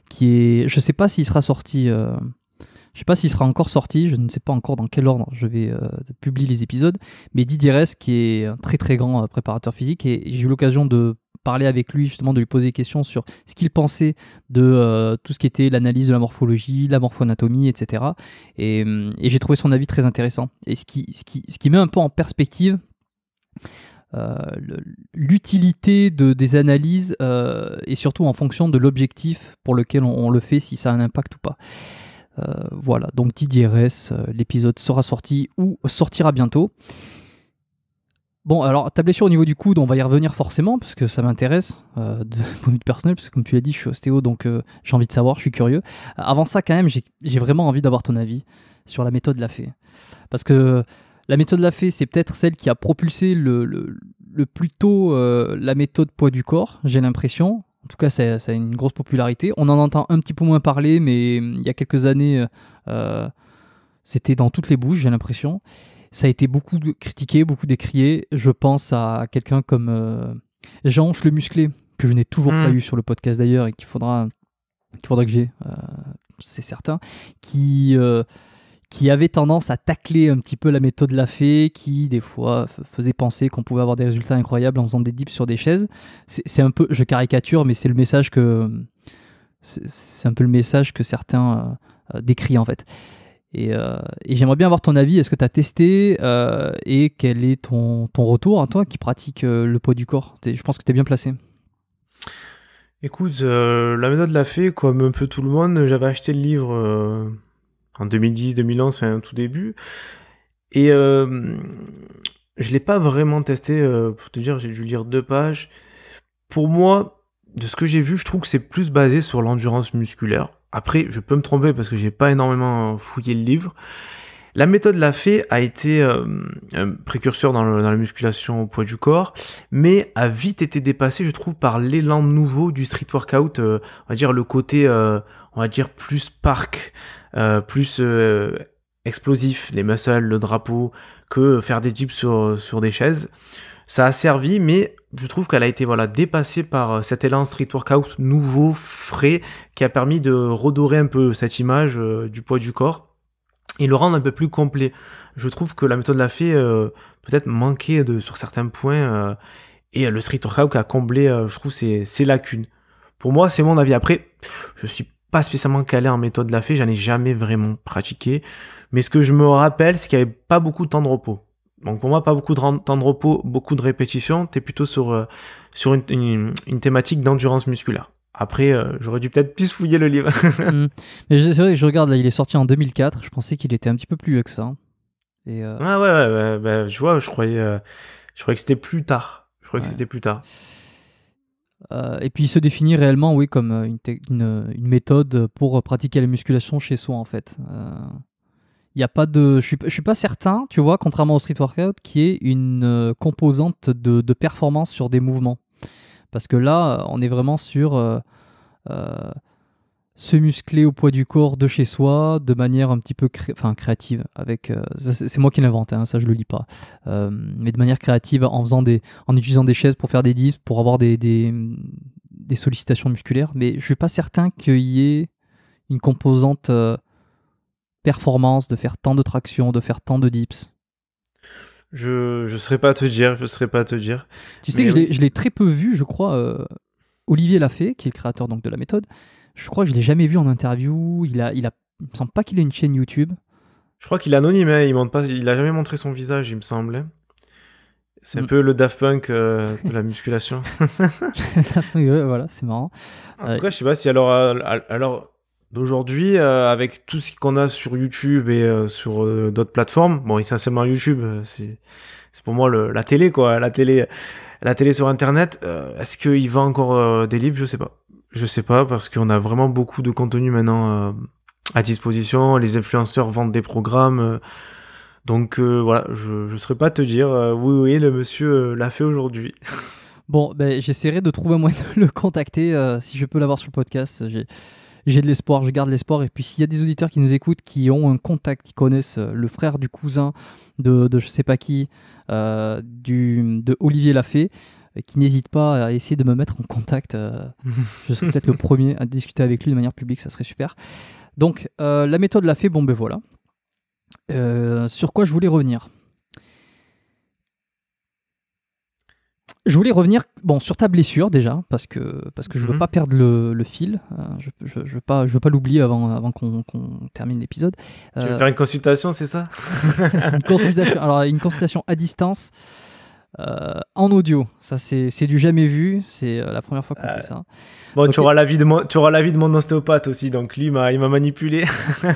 qui est, je sais pas s'il sera sorti, je sais pas s'il sera encore sorti, je ne sais pas encore dans quel ordre je vais publier les épisodes, mais Didier Reiss qui est un très grand préparateur physique, et j'ai eu l'occasion de parler avec lui, justement de lui poser des questions sur ce qu'il pensait de tout ce qui était l'analyse de la morphologie, la morphoanatomie, etc. Et j'ai trouvé son avis très intéressant, et ce qui met un peu en perspective l'utilité des analyses et surtout en fonction de l'objectif pour lequel on le fait, si ça a un impact ou pas. Voilà, donc Didier Reiss, l'épisode sera sorti ou sortira bientôt. Bon, alors ta blessure au niveau du coude, on va y revenir forcément parce que ça m'intéresse de point de vue personnel, parce que comme tu l'as dit, je suis ostéo, donc j'ai envie de savoir, je suis curieux. Avant ça, quand même, j'ai vraiment envie d'avoir ton avis sur la méthode Lafay, parce que La méthode Lafay, c'est peut-être celle qui a propulsé le plus tôt la méthode poids du corps, j'ai l'impression. En tout cas, ça a une grosse popularité. On en entend un petit peu moins parler, mais il y a quelques années, c'était dans toutes les bouches, j'ai l'impression. Ça a été beaucoup critiqué, beaucoup décrié. Je pense à quelqu'un comme Jean-Anche le Musclé, que je n'ai toujours pas eu sur le podcast d'ailleurs, et qu'il faudra que j'ai, c'est certain, qui avait tendance à tacler un petit peu la méthode Lafay, qui des fois faisait penser qu'on pouvait avoir des résultats incroyables en faisant des dips sur des chaises. C'est un peu, je caricature, mais c'est le message que certains décrient en fait. Et j'aimerais bien avoir ton avis. Est-ce que tu as testé et quel est ton retour à toi qui pratique le poids du corps? Je pense que tu es bien placé. Écoute, la méthode Lafay, comme un peu tout le monde, j'avais acheté le livre en 2010, 2011, enfin tout début. Et je ne l'ai pas vraiment testé, pour te dire, j'ai dû lire 2 pages. Pour moi, de ce que j'ai vu, je trouve que c'est plus basé sur l'endurance musculaire. Après, je peux me tromper parce que je n'ai pas énormément fouillé le livre. La méthode Lafay a été un précurseur dans la musculation au poids du corps, mais a vite été dépassé, je trouve, par l'élan nouveau du street workout, on va dire le côté, on va dire plus park, plus explosif, les muscles, le drapeau, que faire des dips sur des chaises. Ça a servi, mais je trouve qu'elle a été dépassée par cet élan street workout nouveau, frais, qui a permis de redorer un peu cette image du poids du corps et le rendre un peu plus complet. Je trouve que la méthode Lafay peut-être manquait sur certains points, et le street workout a comblé, je trouve, ses lacunes. Pour moi, c'est mon avis. Après, je suis pas spécialement calé en méthode Lafay, j'en ai jamais vraiment pratiqué, mais ce que je me rappelle, c'est qu'il n'y avait pas beaucoup de temps de repos. Donc pour moi, pas beaucoup de temps de repos, beaucoup de répétitions, t'es plutôt sur une thématique d'endurance musculaire. Après, j'aurais dû peut-être plus fouiller le livre. Mais c'est vrai que je regarde, là, il est sorti en 2004. Je pensais qu'il était un petit peu plus vieux que ça. Et Ah ouais, bah, je vois, je croyais que c'était plus tard. Je croyais que c'était plus tard. Et puis, il se définit réellement, oui, comme une méthode pour pratiquer la musculation chez soi, en fait. Il y a pas de... Je suis pas certain, tu vois, contrairement au street workout, qui est une composante de performance sur des mouvements. Parce que là, on est vraiment sur se muscler au poids du corps de chez soi, de manière un petit peu créative. C'est moi qui l'invente, hein, ça je le lis pas. Mais de manière créative, en utilisant des chaises pour faire des dips, pour avoir des sollicitations musculaires. Mais je suis pas certain qu'il y ait une composante performance, de faire tant de tractions, de faire tant de dips. Je ne saurais pas te dire. Tu sais, mais que je l'ai très peu vu, je crois. Olivier Lafay, qui est le créateur donc de la méthode, je crois que je ne l'ai jamais vu en interview. Il me semble pas qu'il ait une chaîne YouTube. Je crois qu'il est anonyme, hein, il n'a jamais montré son visage, il me semble. C'est un peu le Daft Punk de la musculation. Voilà, c'est marrant. En tout cas, je ne sais pas si alors d'aujourd'hui, avec tout ce qu'on a sur YouTube et sur d'autres plateformes, bon, essentiellement YouTube, c'est pour moi la télé, quoi, la télé sur Internet. Est-ce qu'il vend encore des livres? Je sais pas, parce qu'on a vraiment beaucoup de contenu maintenant à disposition. Les influenceurs vendent des programmes, donc voilà, je ne saurais pas te dire. Oui, le monsieur l'a fait aujourd'hui. Bon, ben, j'essaierai de trouver un moyen de le contacter si je peux l'avoir sur le podcast. J'ai de l'espoir, je garde l'espoir. Et puis, s'il y a des auditeurs qui nous écoutent, qui ont un contact, qui connaissent le frère du cousin de je sais pas qui, de Olivier Lafay, qui n'hésite pas à essayer de me mettre en contact. Je serais peut-être le premier à discuter avec lui de manière publique, ça serait super. Donc, la méthode Lafay, bon ben voilà. Sur quoi je voulais revenir? Je voulais revenir sur ta blessure déjà, parce que je ne veux pas perdre le fil. Je ne veux pas l'oublier avant qu'on termine l'épisode. Tu veux faire une consultation, c'est ça? Une consultation à distance, en audio. Ça, c'est du jamais vu. C'est la première fois qu'on fait ça. Bon, donc, tu auras l'avis de mon ostéopathe aussi. Donc lui, il m'a manipulé.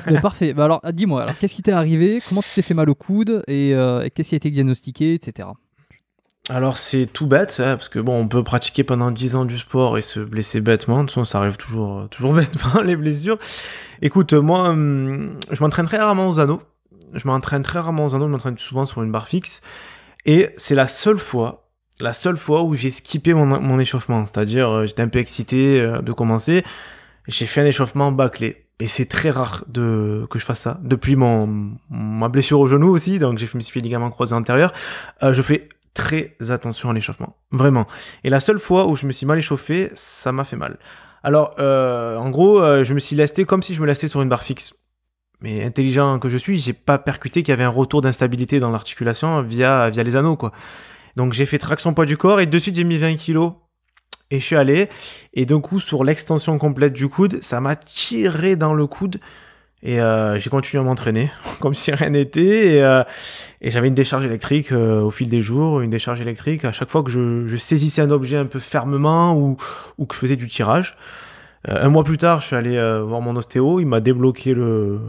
Mais parfait. Bah, alors, dis-moi, qu'est-ce qui t'est arrivé? Comment tu t'es fait mal au coude? Et qu'est-ce qui a été diagnostiqué, etc. Alors c'est tout bête, hein, parce que bon, on peut pratiquer pendant 10 ans du sport et se blesser bêtement. De toute façon, ça arrive toujours bêtement, les blessures. Écoute, moi, je m'entraîne très rarement aux anneaux. je m'entraîne très rarement aux anneaux, je m'entraîne souvent sur une barre fixe. Et c'est la seule fois où j'ai skippé mon échauffement. C'est-à-dire, j'étais un peu excité de commencer. J'ai fait un échauffement bâclé. Et c'est très rare que je fasse ça. Depuis ma blessure au genou aussi, donc j'ai fait mes ligaments croisés antérieurs, je fais très attention à l'échauffement. Vraiment. Et la seule fois où je me suis mal échauffé, ça m'a fait mal. Alors, en gros, je me suis lesté comme si je me lestais sur une barre fixe. Mais intelligent que je suis, j'ai pas percuté qu'il y avait un retour d'instabilité dans l'articulation via les anneaux, quoi. Donc j'ai fait traction poids du corps et de suite j'ai mis 20 kilos et je suis allé. Et d'un coup, sur l'extension complète du coude, ça m'a tiré dans le coude et j'ai continué à m'entraîner comme si rien n'était. Et j'avais une décharge électrique au fil des jours, une décharge électrique à chaque fois que je saisissais un objet un peu fermement ou que je faisais du tirage. Un mois plus tard, je suis allé voir mon ostéo, il m'a débloqué le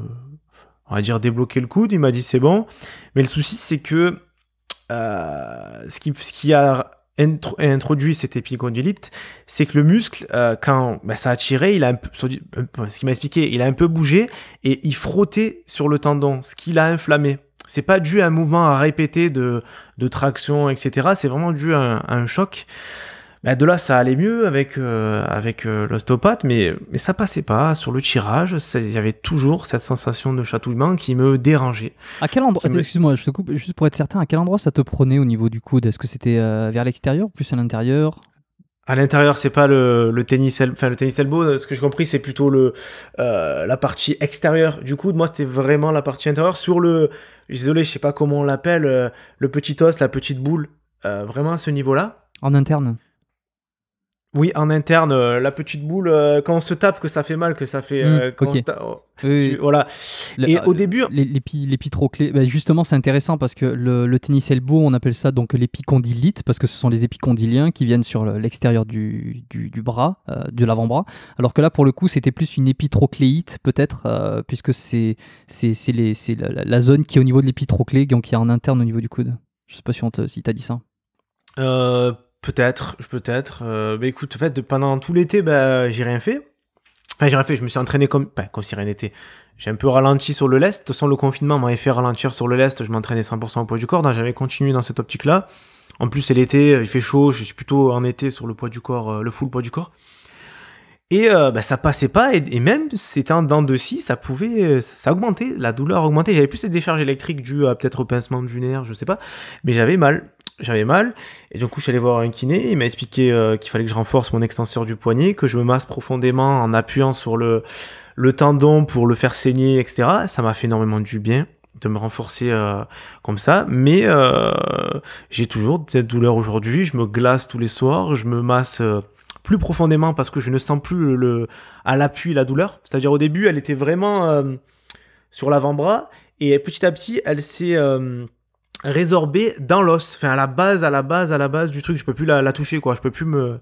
coude, il m'a dit c'est bon. Mais le souci, c'est que ce qui a introduit cette épicondylite, c'est que le muscle, quand ça a tiré, ce qu'il m'a expliqué, il a un peu bougé et il frottait sur le tendon, ce qui l'a inflammé. C'est pas dû à un mouvement à répéter de traction, etc. C'est vraiment dû à un choc. Bah de là, ça allait mieux avec l'ostéopathe, mais ça passait pas. Sur le tirage, il y avait toujours cette sensation de chatouillement qui me dérangeait. À quel endroit, excuse-moi, je te coupe, juste pour être certain, à quel endroit ça te prenait au niveau du coude? Est-ce que c'était vers l'extérieur ou plus à l'intérieur? À l'intérieur, c'est pas le tennis elbow. Ce que j'ai compris, c'est plutôt la partie extérieure du coude. Moi, c'était vraiment la partie intérieure. Sur désolé, je sais pas comment on l'appelle, le petit os, la petite boule, vraiment à ce niveau-là. En interne? Oui, en interne, la petite boule, quand on se tape, que ça fait mal, que ça fait... okay. Voilà. Et au début... L'épicondylite, bah justement, c'est intéressant parce que le tennis elbow, on appelle ça donc l'épicondylite parce que ce sont les épicondyliens qui viennent sur l'extérieur du bras, de l'avant-bras. Alors que là, pour le coup, c'était plus une épitrocléite, peut-être, puisque c'est la zone qui est au niveau de l'épitroclée, donc qui est en interne au niveau du coude. Je ne sais pas si t'as dit ça. Peut-être. Bah écoute, en fait, pendant tout l'été, j'ai rien fait. Enfin, j'ai rien fait, je me suis entraîné comme si rien n'était. J'ai un peu ralenti sur le lest. De toute façon, le confinement m'avait fait ralentir sur le lest. Je m'entraînais 100% au poids du corps. Donc, j'avais continué dans cette optique-là. En plus, c'est l'été, il fait chaud. Je suis plutôt en été sur le poids du corps, le full poids du corps. Et ça passait pas. Et même, c'était en dents de scie, ça augmentait. La douleur augmentait. J'avais plus cette décharge électrique due à peut-être au pincement du nerf, je sais pas. Mais j'avais mal. Et du coup je suis allé voir un kiné, il m'a expliqué qu'il fallait que je renforce mon extenseur du poignet, que je me masse profondément en appuyant sur le tendon pour le faire saigner, etc. Ça m'a fait énormément du bien de me renforcer comme ça, mais j'ai toujours cette douleur aujourd'hui, je me glace tous les soirs, je me masse plus profondément parce que je ne sens plus à l'appui la douleur, c'est-à-dire au début elle était vraiment sur l'avant-bras et petit à petit elle s'est... résorbé dans l'os, enfin à la base du truc, je peux plus la toucher quoi, je peux plus me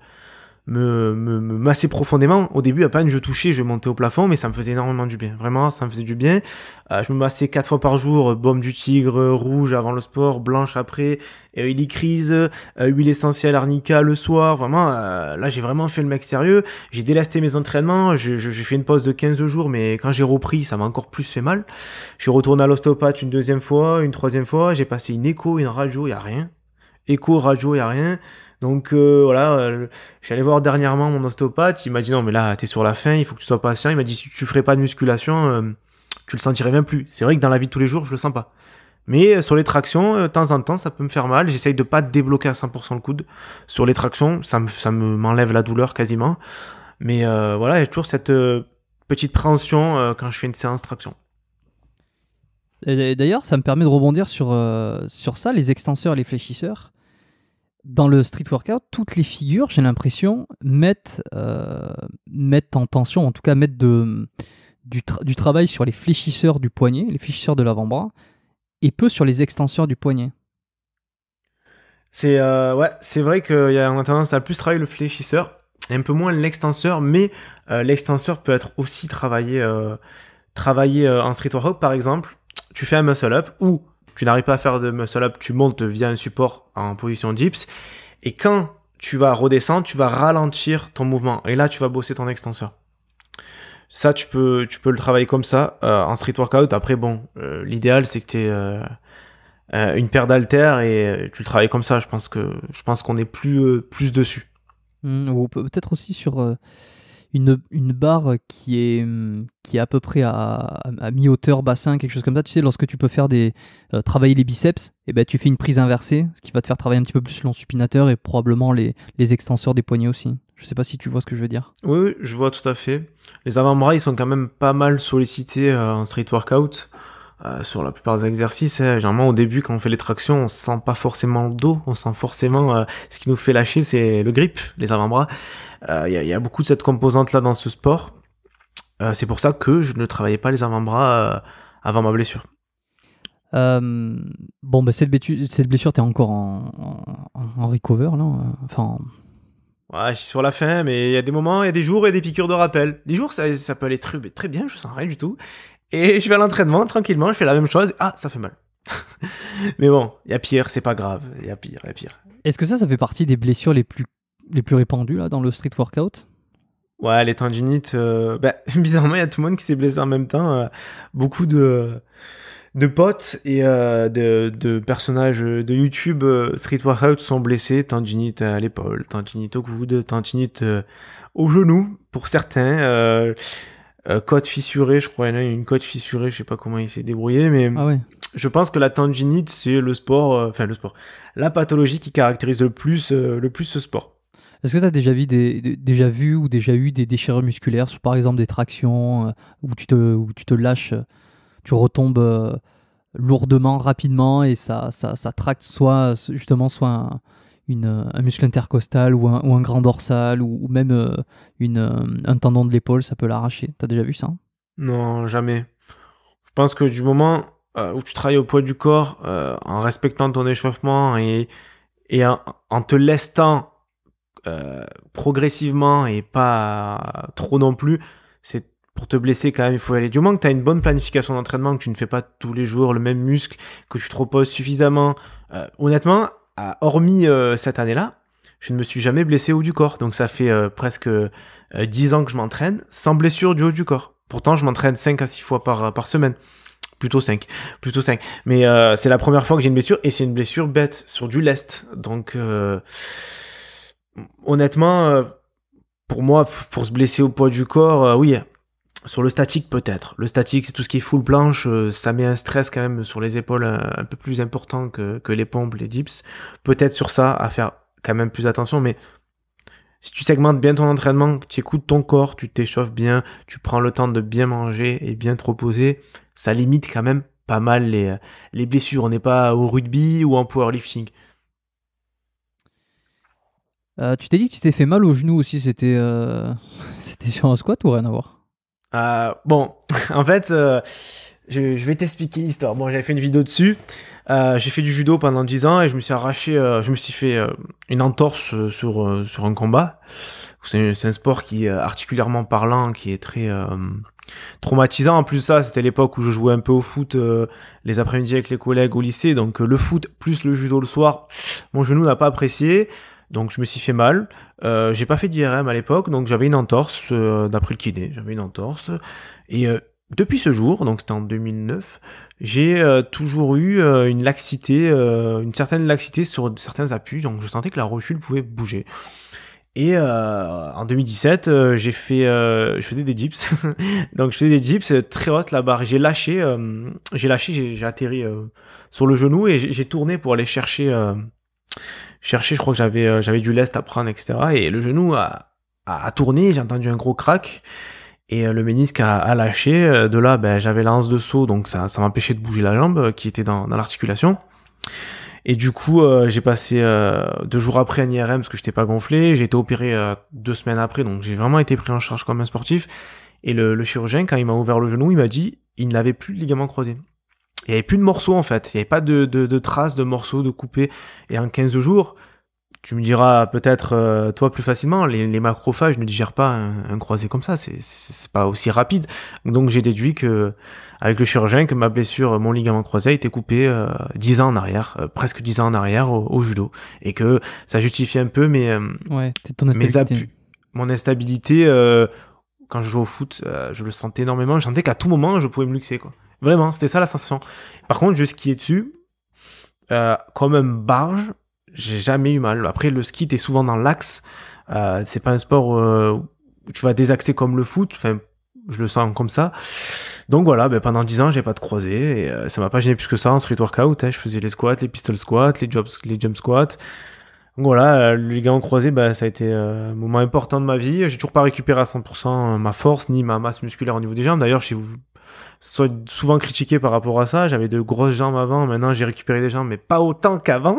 masser profondément. Au début à peine je touchais, je montais au plafond, mais ça me faisait énormément du bien, vraiment ça me faisait du bien. Je me massais 4 fois par jour, baume du tigre, rouge avant le sport, blanche après, huile icrise, huile essentielle arnica le soir, vraiment là j'ai vraiment fait le mec sérieux, j'ai délasté mes entraînements, j'ai fait une pause de 15 jours, mais quand j'ai repris ça m'a encore plus fait mal. Je suis retourné à l'ostéopathe une deuxième fois, une troisième fois, j'ai passé une écho, une radio, il n'y a rien. Écho, radio, il n'y a rien. Donc voilà, je suis allé voir dernièrement mon ostéopathe, il m'a dit non mais là t'es sur la fin, il faut que tu sois patient, il m'a dit si tu ferais pas de musculation, tu le sentirais même plus. C'est vrai que dans la vie de tous les jours je le sens pas. Mais sur les tractions, de temps en temps ça peut me faire mal, j'essaye de pas débloquer à 100% le coude. Sur les tractions, m'enlève la douleur quasiment. Mais voilà, il y a toujours cette petite préhension quand je fais une séance traction. Et d'ailleurs ça me permet de rebondir sur ça, les extenseurs, les fléchisseurs. Dans le street workout, toutes les figures, j'ai l'impression, mettent en tension, en tout cas mettent du travail sur les fléchisseurs du poignet, les fléchisseurs de l'avant-bras, et peu sur les extenseurs du poignet. C'est vrai qu'on a tendance à plus travailler le fléchisseur, et un peu moins l'extenseur, mais l'extenseur peut être aussi travaillé en street workout. Par exemple, tu fais un muscle-up ou... tu n'arrives pas à faire de muscle-up, tu montes via un support en position dips. Et quand tu vas redescendre, tu vas ralentir ton mouvement. Et là, tu vas bosser ton extenseur. Ça, tu peux le travailler comme ça, en street workout. Après, bon, l'idéal, c'est que tu aies une paire d'haltères et tu le travailles comme ça. Je pense qu'on est plus dessus. Ou peut-être aussi sur une barre qui est à peu près à mi-hauteur bassin, quelque chose comme ça. Tu sais, lorsque tu peux faire travailler les biceps, et ben tu fais une prise inversée, ce qui va te faire travailler un petit peu plus l'ensupinateur et probablement les extenseurs des poignets aussi. Je sais pas si tu vois ce que je veux dire. Oui, je vois tout à fait. Les avant-bras, ils sont quand même pas mal sollicités en street workout sur la plupart des exercices. Généralement, au début, quand on fait les tractions, on sent pas forcément le dos, on sent forcément ce qui nous fait lâcher, c'est le grip, les avant-bras. Il y a beaucoup de cette composante-là dans ce sport. C'est pour ça que je ne travaillais pas les avant-bras avant ma blessure. Cette blessure, t'es encore en recover, là. Enfin... Ouais, je suis sur la fin, mais il y a des moments, il y a des jours et des piqûres de rappel. Les jours, ça peut aller très bien, je sens rien du tout. Et je vais à l'entraînement, tranquillement, je fais la même chose. Ah, ça fait mal. Mais bon, il y a pire, c'est pas grave. Il y a pire. Est-ce que ça fait partie des blessures les plus répandues là, dans le street workout ? Ouais, les tendinites, bizarrement, il y a tout le monde qui s'est blessé en même temps. Beaucoup de potes et de personnages de YouTube street workout sont blessés, tendinite à l'épaule, tendinite au coude, tendinite au genou pour certains, côte fissurée, je crois il y en a une côte fissurée, je sais pas comment il s'est débrouillé, mais ah ouais. Je pense que la tendinite c'est la pathologie qui caractérise le plus ce sport. Est-ce que tu as déjà vu ou eu des déchirures musculaires, par exemple des tractions où tu te lâches, tu retombes lourdement, rapidement, et ça tracte soit un muscle intercostal ou un grand dorsal ou même un tendon de l'épaule, ça peut l'arracher. T'as déjà vu ça ? Non, jamais. Je pense que du moment où tu travailles au poids du corps, en respectant ton échauffement et en te lestant progressivement et pas trop non plus, c'est pour te blesser quand même, il faut y aller. Du moment que tu as une bonne planification d'entraînement, que tu ne fais pas tous les jours le même muscle, que tu te reposes suffisamment. Honnêtement, hormis cette année-là, je ne me suis jamais blessé au haut du corps. Donc ça fait presque 10 ans que je m'entraîne sans blessure du haut du corps. Pourtant, je m'entraîne 5 à 6 fois par semaine. Plutôt 5. Mais c'est la première fois que j'ai une blessure et c'est une blessure bête sur du lest. Donc honnêtement, pour moi, pour se blesser au poids du corps, oui. Sur le statique, peut-être. Le statique, c'est tout ce qui est full planche. Ça met un stress quand même sur les épaules un peu plus important que les pompes, les dips. Peut-être sur ça, à faire quand même plus attention. Mais si tu segmentes bien ton entraînement, tu écoutes ton corps, tu t'échauffes bien, tu prends le temps de bien manger et bien te reposer, ça limite quand même pas mal les blessures. On n'est pas au rugby ou en powerlifting. Tu t'es dit que tu t'es fait mal au genou aussi. C'était sur un squat ou rien à voir ? En fait, je vais t'expliquer l'histoire. Bon, j'avais fait une vidéo dessus. J'ai fait du judo pendant 10 ans et je me suis arraché, je me suis fait une entorse sur un combat. C'est un sport qui, articulairement parlant, qui est très traumatisant. En plus, ça, c'était l'époque où je jouais un peu au foot les après-midi avec les collègues au lycée. Donc, le foot plus le judo le soir, mon genou n'a pas apprécié. Donc je me suis fait mal, j'ai pas fait d'IRM à l'époque, donc j'avais une entorse, d'après le kiné, et depuis ce jour, donc c'était en 2009, j'ai toujours eu une laxité, une certaine laxité sur certains appuis, donc je sentais que la rotule pouvait bouger. Et en 2017, je faisais des dips, donc je faisais des dips très hautes la barre, j'ai atterri sur le genou et j'ai tourné pour aller chercher... je crois que j'avais du lest à prendre, etc. Et le genou a tourné, j'ai entendu un gros crack, et le ménisque a lâché. De là, j'avais la hanse de saut, donc ça m'empêchait de bouger la jambe qui était dans l'articulation. Et du coup, j'ai passé 2 jours après un IRM parce que je n'étais pas gonflé. J'ai été opéré 2 semaines après, donc j'ai vraiment été pris en charge comme un sportif. Et le chirurgien, quand il m'a ouvert le genou, il m'a dit qu'il n'avait plus de ligaments croisés. Il n'y avait plus de morceaux en fait, il n'y avait pas de traces de morceaux de coupés. Et en 15 jours, tu me diras peut-être toi plus facilement, les macrophages ne digèrent pas un croisé comme ça, c'est pas aussi rapide. Donc j'ai déduit que, avec le chirurgien, que ma blessure, mon ligament croisé, était coupé 10 ans en arrière, presque 10 ans en arrière au judo. Et que ça justifiait un peu mes appuis, mon instabilité quand je jouais au foot, je le sentais énormément. Je sentais qu'à tout moment, je pouvais me luxer, quoi. Vraiment, c'était ça la sensation. Par contre, je skiais dessus, comme un barge, j'ai jamais eu mal. Après, le ski, t'es souvent dans l'axe. C'est pas un sport où tu vas désaxer comme le foot. Enfin, je le sens comme ça. Donc voilà, ben, pendant 10 ans, j'ai pas de croisé. Et, ça m'a pas gêné plus que ça en street workout. Hein, je faisais les squats, les pistol squats, les jump squats. Donc voilà, les ligaments croisés, ben, ça a été un moment important de ma vie. J'ai toujours pas récupéré à 100% ma force ni ma masse musculaire au niveau des jambes. D'ailleurs, je suis souvent critiqué par rapport à ça. J'avais de grosses jambes avant. Maintenant, j'ai récupéré des jambes, mais pas autant qu'avant.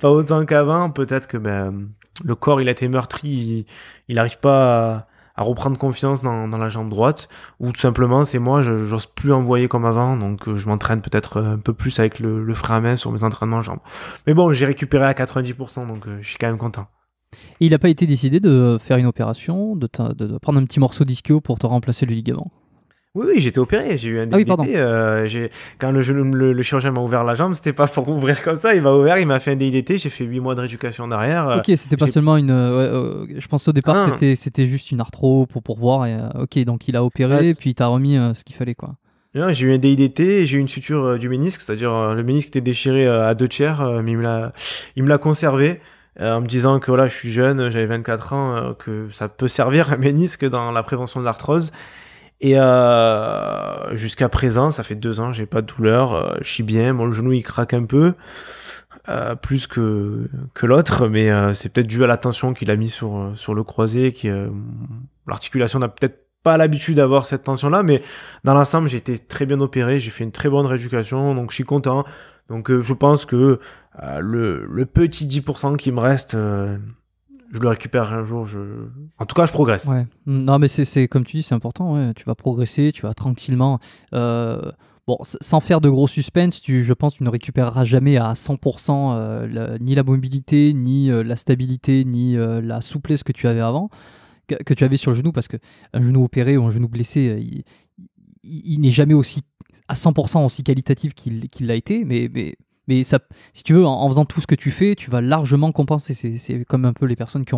Pas autant qu'avant. Peut-être que ben, le corps, il a été meurtri. Il n'arrive pas à reprendre confiance dans la jambe droite. Ou tout simplement, c'est moi, j'ose plus envoyer comme avant. Donc, je m'entraîne peut-être un peu plus avec le frein à main sur mes entraînements jambes. Mais bon, j'ai récupéré à 90%, donc je suis quand même content. Et il n'a pas été décidé de faire une opération, de prendre un petit morceau d'ischio pour te remplacer le ligament? Oui, j'étais opéré, j'ai eu un DBT. Quand le chirurgien m'a ouvert la jambe, c'était pas pour ouvrir comme ça, il m'a ouvert, il m'a fait un DIDT, j'ai fait 8 mois de rééducation derrière. Ok, c'était pas seulement une... je pense au départ, c'était juste une arthro pour voir. Et, ok, donc il a opéré, puis il t'a remis ce qu'il fallait, quoi. J'ai eu un DIDT et j'ai eu une suture du ménisque, c'est-à-dire le ménisque était déchiré à 2 tiers, mais il me l'a conservé. En me disant que voilà, je suis jeune, j'avais 24 ans, que ça peut servir un ménisque dans la prévention de l'arthrose. Et jusqu'à présent, ça fait 2 ans, j'ai pas de douleur, je suis bien. Bon, le genou il craque un peu, plus que l'autre, mais c'est peut-être dû à la tension qu'il a mis sur le croisé, qui l'articulation n'a peut-être pas l'habitude d'avoir cette tension-là, mais dans l'ensemble, j'ai été très bien opéré, j'ai fait une très bonne rééducation, donc je suis content. Donc je pense que le petit 10% qui me reste. Je le récupère un jour, en tout cas je progresse. Ouais. Non mais c'est comme tu dis, c'est important, ouais. Tu vas progresser, tu vas tranquillement. Bon, sans faire de gros suspense, je pense que tu ne récupéreras jamais à 100% ni la mobilité, ni la stabilité, ni la souplesse que tu avais avant, que tu avais sur le genou, parce qu'un genou opéré ou un genou blessé, il n'est jamais aussi à 100% aussi qualitatif qu'il l'a été, mais ça, si tu veux, en faisant tout ce que tu fais, tu vas largement compenser. C'est comme un peu les personnes qui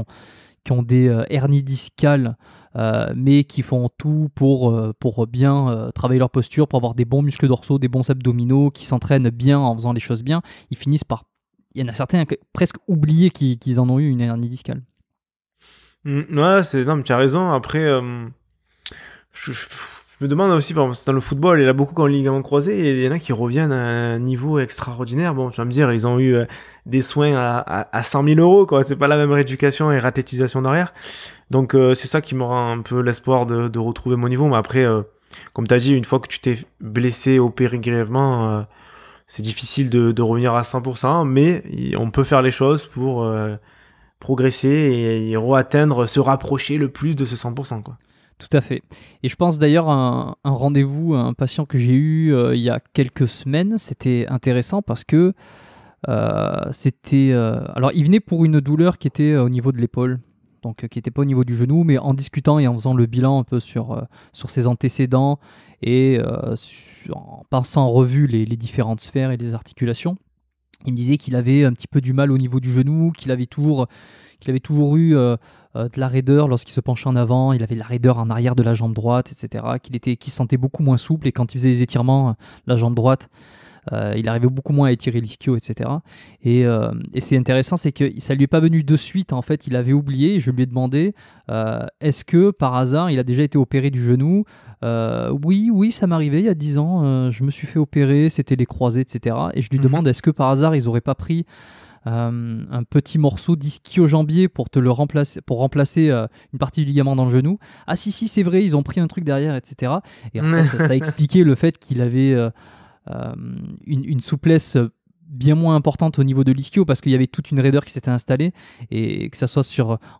ont des hernies discales, mais qui font tout pour bien travailler leur posture, pour avoir des bons muscles dorsaux, des bons abdominaux, qui s'entraînent bien en faisant les choses bien. Ils finissent par... Il y en a certains qui presque oublié qu'ils en ont eu une hernie discale. Ouais, non, mais tu as raison. Après, je me demande aussi, parce que dans le football, il y a beaucoup qui ont le ligament croisé, et il y en a qui reviennent à un niveau extraordinaire. Bon, tu vas me dire, ils ont eu des soins à 100 000 €, quoi. C'est pas la même rééducation et ratétisation derrière. Donc, c'est ça qui me rend un peu l'espoir de retrouver mon niveau. Mais après, comme tu as dit, une fois que tu t'es blessé, opéré grièvement, c'est difficile de revenir à 100%, mais on peut faire les choses pour progresser et re-atteindre, se rapprocher le plus de ce 100%, quoi. Tout à fait. Et je pense d'ailleurs à un rendez-vous, à un patient que j'ai eu il y a quelques semaines. C'était intéressant parce que c'était... alors, il venait pour une douleur qui était au niveau de l'épaule, donc qui n'était pas au niveau du genou, mais en discutant et en faisant le bilan un peu sur ses antécédents et en passant en revue les différentes sphères et les articulations, il me disait qu'il avait un petit peu du mal au niveau du genou, qu'il avait toujours eu... de la raideur lorsqu'il se penchait en avant, il avait de la raideur en arrière de la jambe droite, etc. Qu'il se sentait beaucoup moins souple, et quand il faisait les étirements, la jambe droite, il arrivait beaucoup moins à étirer l'ischio, etc. Et c'est intéressant, c'est que ça lui est pas venu de suite, en fait, il avait oublié. Je lui ai demandé, est-ce que par hasard, il a déjà été opéré du genou? Oui, ça m'arrivait il y a 10 ans, je me suis fait opérer, c'était les croisés, etc. Et je lui demande, est-ce que par hasard, ils n'auraient pas pris... un petit morceau d'ischio-jambier pour remplacer une partie du ligament dans le genou. Ah si, c'est vrai, ils ont pris un truc derrière, etc. Et en fait, ça expliquait le fait qu'il avait une souplesse bien moins importante au niveau de l'ischio, parce qu'il y avait toute une raideur qui s'était installée, et que ça soit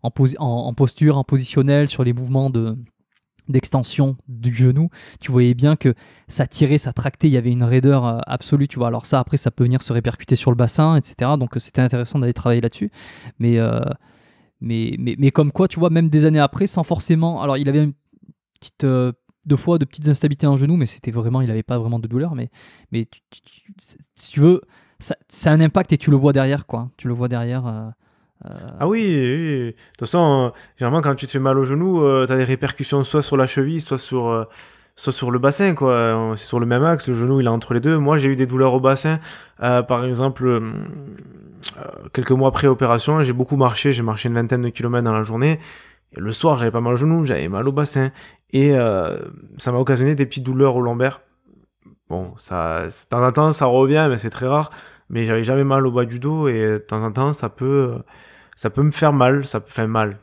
en posture, en positionnel, sur les mouvements d'extension du genou, tu voyais bien que ça tirait, ça tractait, il y avait une raideur absolue, tu vois. Alors ça, après, ça peut venir se répercuter sur le bassin, etc. Donc c'était intéressant d'aller travailler là-dessus. Mais comme quoi, tu vois, même des années après, sans forcément... Alors il avait une petite... 2 fois de petites instabilités en genou, mais c'était vraiment... Il n'avait pas vraiment de douleur, mais si tu veux, ça a un impact et tu le vois derrière, quoi. Tu le vois derrière... Ah oui, oui, de toute façon, généralement quand tu te fais mal au genou, t'as des répercussions soit sur la cheville, soit sur le bassin, quoi. C'est sur le même axe, le genou il est entre les deux. Moi j'ai eu des douleurs au bassin, par exemple, quelques mois après opération, j'ai beaucoup marché, j'ai marché une 20aine de kilomètres dans la journée. Et le soir, j'avais pas mal au genou, j'avais mal au bassin. Et ça m'a occasionné des petites douleurs au lombaire. Bon, ça, de temps en temps, ça revient, mais c'est très rare. Mais j'avais jamais mal au bas du dos. Et de temps en temps, ça peut me faire mal. Ça peut faire mal.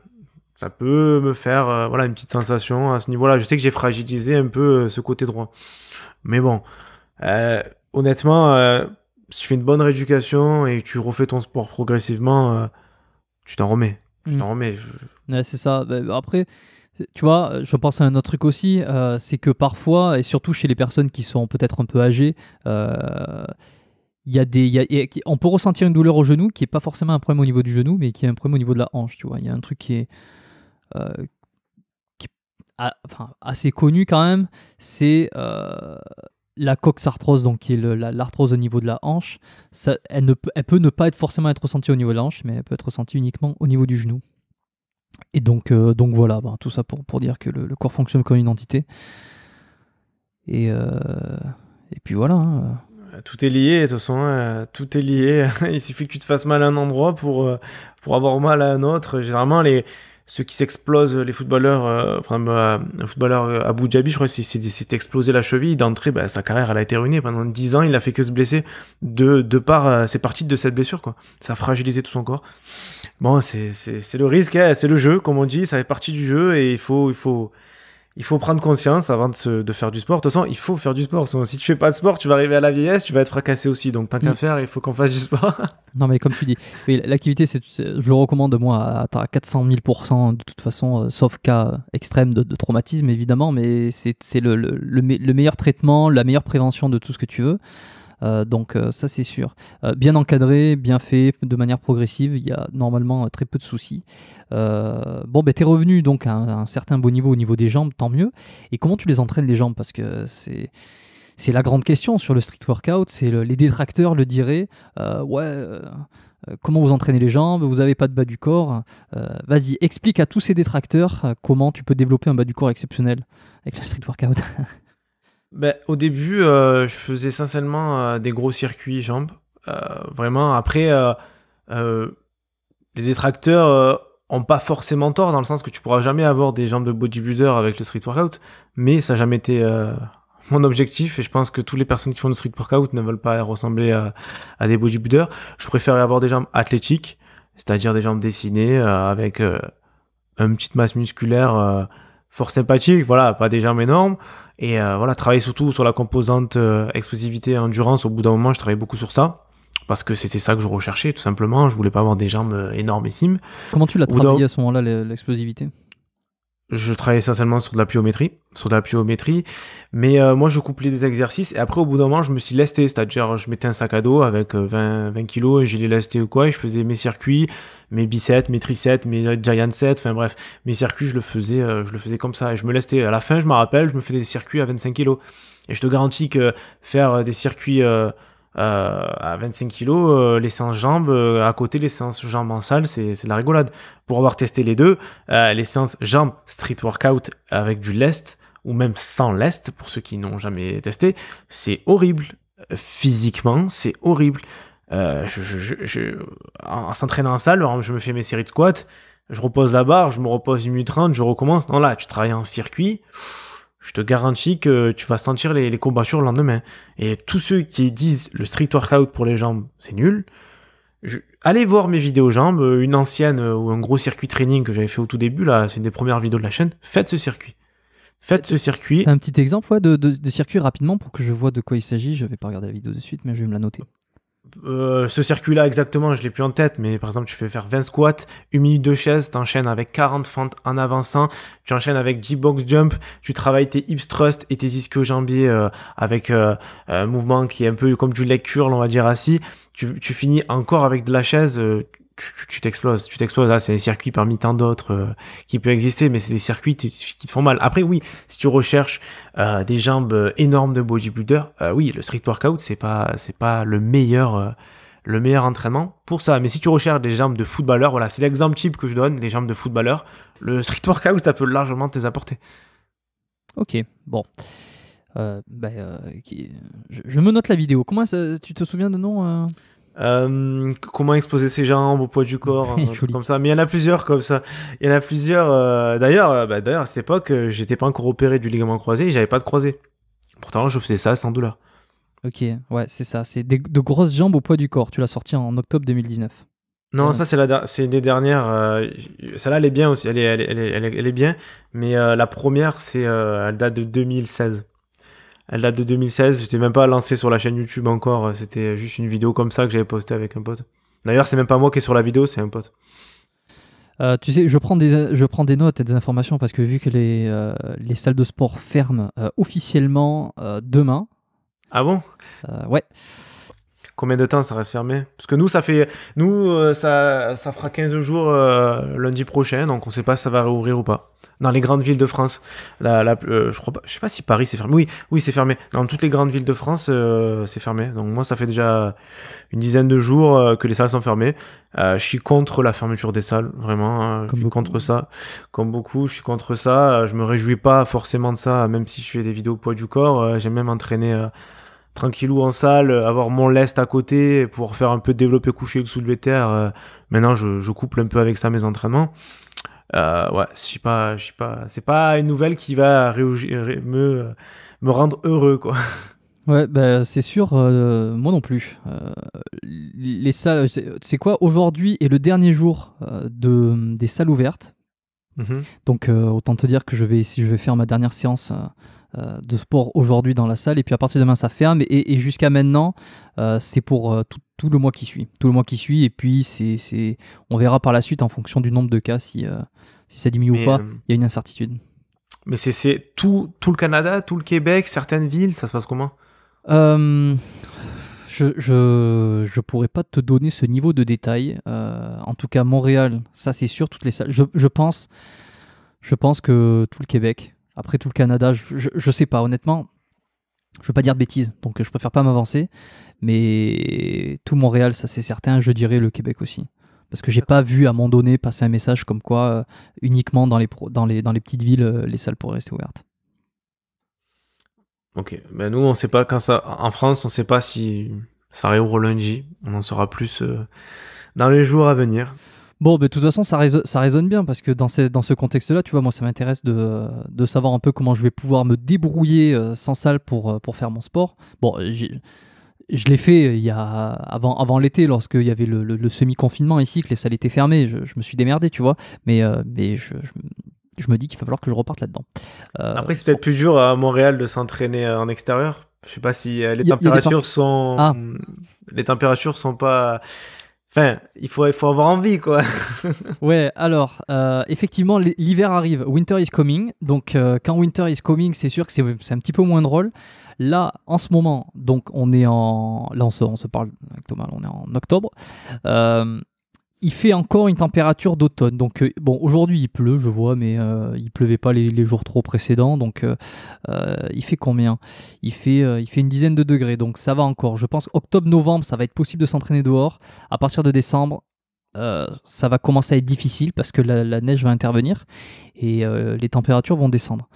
Ça peut me faire voilà, une petite sensation à ce niveau-là. Je sais que j'ai fragilisé un peu ce côté droit. Mais bon, honnêtement, si tu fais une bonne rééducation et que tu refais ton sport progressivement, tu t'en remets. Ouais, c'est ça. Après, tu vois, je pense à un autre truc aussi, c'est que parfois, et surtout chez les personnes qui sont peut-être un peu âgées, on peut ressentir une douleur au genou qui n'est pas forcément un problème au niveau du genou, mais qui est un problème au niveau de la hanche. Tu vois, il y a un truc qui est assez connu quand même, c'est la coxarthrose, donc qui est l'arthrose au niveau de la hanche. Ça, elle peut ne pas être forcément être ressentie au niveau de la hanche, mais elle peut être ressentie uniquement au niveau du genou. Et donc voilà, tout ça pour dire que le corps fonctionne comme une entité. Et puis voilà. Tout est lié, de toute façon, tout est lié. Il suffit que tu te fasses mal à un endroit pour avoir mal à un autre. Généralement, ceux qui s'explosent, les footballeurs, par exemple, un footballeur à Abu Dhabi, je crois, s'est explosé la cheville. D'entrée, sa carrière, elle a été ruinée. Pendant 10 ans, il n'a fait que se blesser de par ses parties de cette blessure, quoi. Ça a fragilisé tout son corps. Bon, c'est le risque, hein, c'est le jeu, comme on dit, ça fait partie du jeu et il faut prendre conscience avant de faire du sport. De toute façon, il faut faire du sport. Si tu fais pas de sport, tu vas arriver à la vieillesse, tu vas être fracassé aussi. Donc, tant qu'à faire, il faut qu'on fasse du sport. Non, mais comme tu dis, oui, l'activité, je le recommande, moi, à 400 000% de toute façon, sauf cas extrême de traumatisme, évidemment. Mais c'est le meilleur traitement, la meilleure prévention de tout ce que tu veux. Donc ça c'est sûr, bien encadré, bien fait, de manière progressive, il y a normalement très peu de soucis. T'es revenu donc à un certain beau niveau au niveau des jambes, tant mieux. Et comment tu les entraînes les jambes, parce que c'est la grande question sur le street workout, c'est les détracteurs le diraient, comment vous entraînez les jambes, vous n'avez pas de bas du corps, vas-y explique à tous ces détracteurs comment tu peux développer un bas du corps exceptionnel avec le street workout. Au début, je faisais sincèrement des gros circuits jambes. Vraiment, après, les détracteurs n'ont pas forcément tort, dans le sens que tu ne pourras jamais avoir des jambes de bodybuilder avec le street workout, mais ça n'a jamais été mon objectif, et je pense que toutes les personnes qui font le street workout ne veulent pas ressembler à des bodybuilders. Je préfère avoir des jambes athlétiques, c'est-à-dire des jambes dessinées, avec une petite masse musculaire fort sympathique, voilà, pas des jambes énormes. Et travailler surtout sur la composante explosivité et endurance. Au bout d'un moment, je travaillais beaucoup sur ça parce que c'était ça que je recherchais, tout simplement. Je voulais pas avoir des jambes énormissimes. Comment tu l'as travaillé à ce moment-là, l'explosivité? Je travaillais essentiellement sur de la pliométrie, mais moi je couplais des exercices et après au bout d'un moment je me suis lesté, c'est-à-dire je mettais un sac à dos avec 20 kilos et je les lestais ou quoi, et je faisais mes circuits, mes biceps, mes triceps, mes giant sets, enfin bref, mes circuits je le faisais comme ça et je me lestais. À la fin je me rappelle, je me fais des circuits à 25 kilos et je te garantis que faire des circuits à 25 kilos, les séances jambes, à côté les séances jambes en salle, c'est de la rigolade. Pour avoir testé les deux, les séances jambes street workout avec du lest, ou même sans lest, pour ceux qui n'ont jamais testé, c'est horrible. Physiquement, c'est horrible. En s'entraînant en salle, je me fais mes séries de squats, je repose la barre, je me repose 1 minute 30, je recommence. Non, là, tu travailles en circuit. Je te garantis que tu vas sentir les courbatures le lendemain. Et tous ceux qui disent le street workout pour les jambes, c'est nul. Allez voir mes vidéos jambes, une ancienne ou un gros circuit training que j'avais fait au tout début, là, c'est une des premières vidéos de la chaîne. Faites ce circuit. T'as un petit exemple de circuit rapidement pour que je vois de quoi il s'agit. Je vais pas regarder la vidéo de suite, mais je vais me la noter. Ce circuit-là exactement, je l'ai plus en tête, mais par exemple tu fais faire 20 squats, 1 minute de chaise, tu enchaînes avec 40 fentes en avançant, tu enchaînes avec 10 box jump, tu travailles tes hips thrust et tes ischio-jambiers avec un mouvement qui est un peu comme du leg curl, on va dire assis, tu finis encore avec de la chaise, tu t'exploses. Là, c'est un circuit parmi tant d'autres qui peut exister, mais c'est des circuits qui te font mal. Après, oui, si tu recherches des jambes énormes de bodybuilder, oui, le street workout, c'est pas le meilleur le meilleur entraînement pour ça. Mais si tu recherches des jambes de footballeur, voilà, c'est l'exemple type que je donne, des jambes de footballeur, le street workout, ça peut largement te les apporter. Ok, bon. Je me note la vidéo. Comment ça, tu te souviens de nom comment exposer ses jambes au poids du corps, comme ça. Mais il y en a plusieurs comme ça. Il y en a plusieurs. D'ailleurs, à cette époque, j'étais pas encore opéré du ligament croisé, j'avais pas de croisé. Pourtant, je faisais ça à 100 $. Ok, ouais, c'est ça. C'est de grosses jambes au poids du corps. Tu l'as sorti en octobre 2019. Non, ça, c'est une des dernières. Celle-là, elle est bien aussi. Elle est bien. Mais la première, elle date de 2016. J'étais même pas lancé sur la chaîne YouTube encore. C'était juste une vidéo comme ça que j'avais postée avec un pote. D'ailleurs, c'est même pas moi qui est sur la vidéo, c'est un pote. Tu sais, je prends des notes et des informations parce que vu que les salles de sport ferment officiellement demain. Ah bon ? Ouais. Combien de temps ça reste fermé ? Parce que nous, ça fera 15 jours lundi prochain, donc on ne sait pas si ça va réouvrir ou pas. Dans les grandes villes de France, je sais pas si Paris c'est fermé. Oui, c'est fermé. Dans toutes les grandes villes de France, c'est fermé. Donc moi, ça fait déjà une dizaine de jours que les salles sont fermées. Je suis contre la fermeture des salles, vraiment. Je suis contre ça. Comme beaucoup, je suis contre ça. Je me réjouis pas forcément de ça, même si je fais des vidéos poids du corps. J'aime même entraîner... tranquillou en salle, avoir mon lest à côté pour faire un peu de développé couché ou soulevé terre. Maintenant, je couple un peu avec ça mes entraînements. Ouais, je sais pas, c'est pas une nouvelle qui va me rendre heureux, quoi. Ouais, c'est sûr, moi non plus. Les salles, c'est quoi ? Aujourd'hui est le dernier jour des salles ouvertes. Mmh. Donc, autant te dire que je vais faire ma dernière séance de sport aujourd'hui dans la salle, et puis à partir de demain ça ferme, et jusqu'à maintenant c'est pour tout le mois qui suit, et puis on verra par la suite en fonction du nombre de cas si ça diminue ou pas. Il y a une incertitude, mais c'est tout le Canada, tout le Québec, certaines villes, ça se passe comment ? Je pourrais pas te donner ce niveau de détail, en tout cas Montréal ça c'est sûr, toutes les salles, je pense que tout le Québec. Après tout le Canada, je sais pas, honnêtement, je veux pas dire de bêtises, donc je préfère pas m'avancer, mais tout Montréal, ça c'est certain, je dirais le Québec aussi. Parce que j'ai pas vu à un moment donné passer un message comme quoi uniquement dans les petites villes, les salles pourraient rester ouvertes. Ok, ben nous on sait pas quand ça. En France, on sait pas si ça réouvre lundi, on en saura plus dans les jours à venir. Bon, de toute façon, ça résonne bien parce que dans ce contexte-là, tu vois, moi, ça m'intéresse de savoir un peu comment je vais pouvoir me débrouiller sans salle pour faire mon sport. Bon, je l'ai fait avant l'été, lorsqu'il y avait le semi-confinement ici, que les salles étaient fermées. Je me suis démerdé, tu vois, mais je me dis qu'il va falloir que je reparte là-dedans. Après, c'est peut-être plus dur à Montréal de s'entraîner en extérieur. Je sais pas si les températures sont pas... Enfin, il faut avoir envie, quoi. Ouais, alors, effectivement, l'hiver arrive. Winter is coming. Donc, quand winter is coming, c'est sûr que c'est un petit peu moins drôle. Là, en ce moment, donc, on est en... Là, on se parle avec Thomas, on est en octobre. Il fait encore une température d'automne. Donc, bon, aujourd'hui, il pleut, je vois, mais il pleuvait pas les jours trop précédents. Donc, il fait combien ? Il fait une dizaine de degrés. Donc, ça va encore. Je pense octobre-novembre, ça va être possible de s'entraîner dehors. À partir de décembre, ça va commencer à être difficile parce que la neige va intervenir et les températures vont descendre.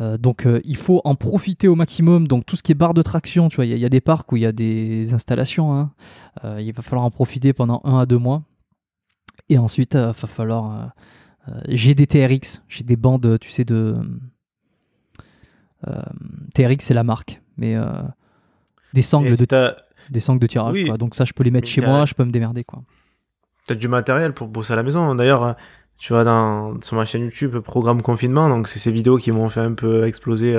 Donc il faut en profiter au maximum. Donc tout ce qui est barre de traction, tu vois, il y a des parcs où il y a des installations, hein. Il va falloir en profiter pendant 1 à 2 mois. Et ensuite, il va falloir... j'ai des TRX, j'ai des bandes, tu sais, de... TRX, c'est la marque, mais des sangles de tirage. Oui. Quoi. Donc ça, je peux les mettre chez moi, je peux me démerder. Tu as du matériel pour bosser à la maison. D'ailleurs, tu vois, sur ma chaîne YouTube, Programme Confinement, donc c'est ces vidéos qui m'ont fait un peu exploser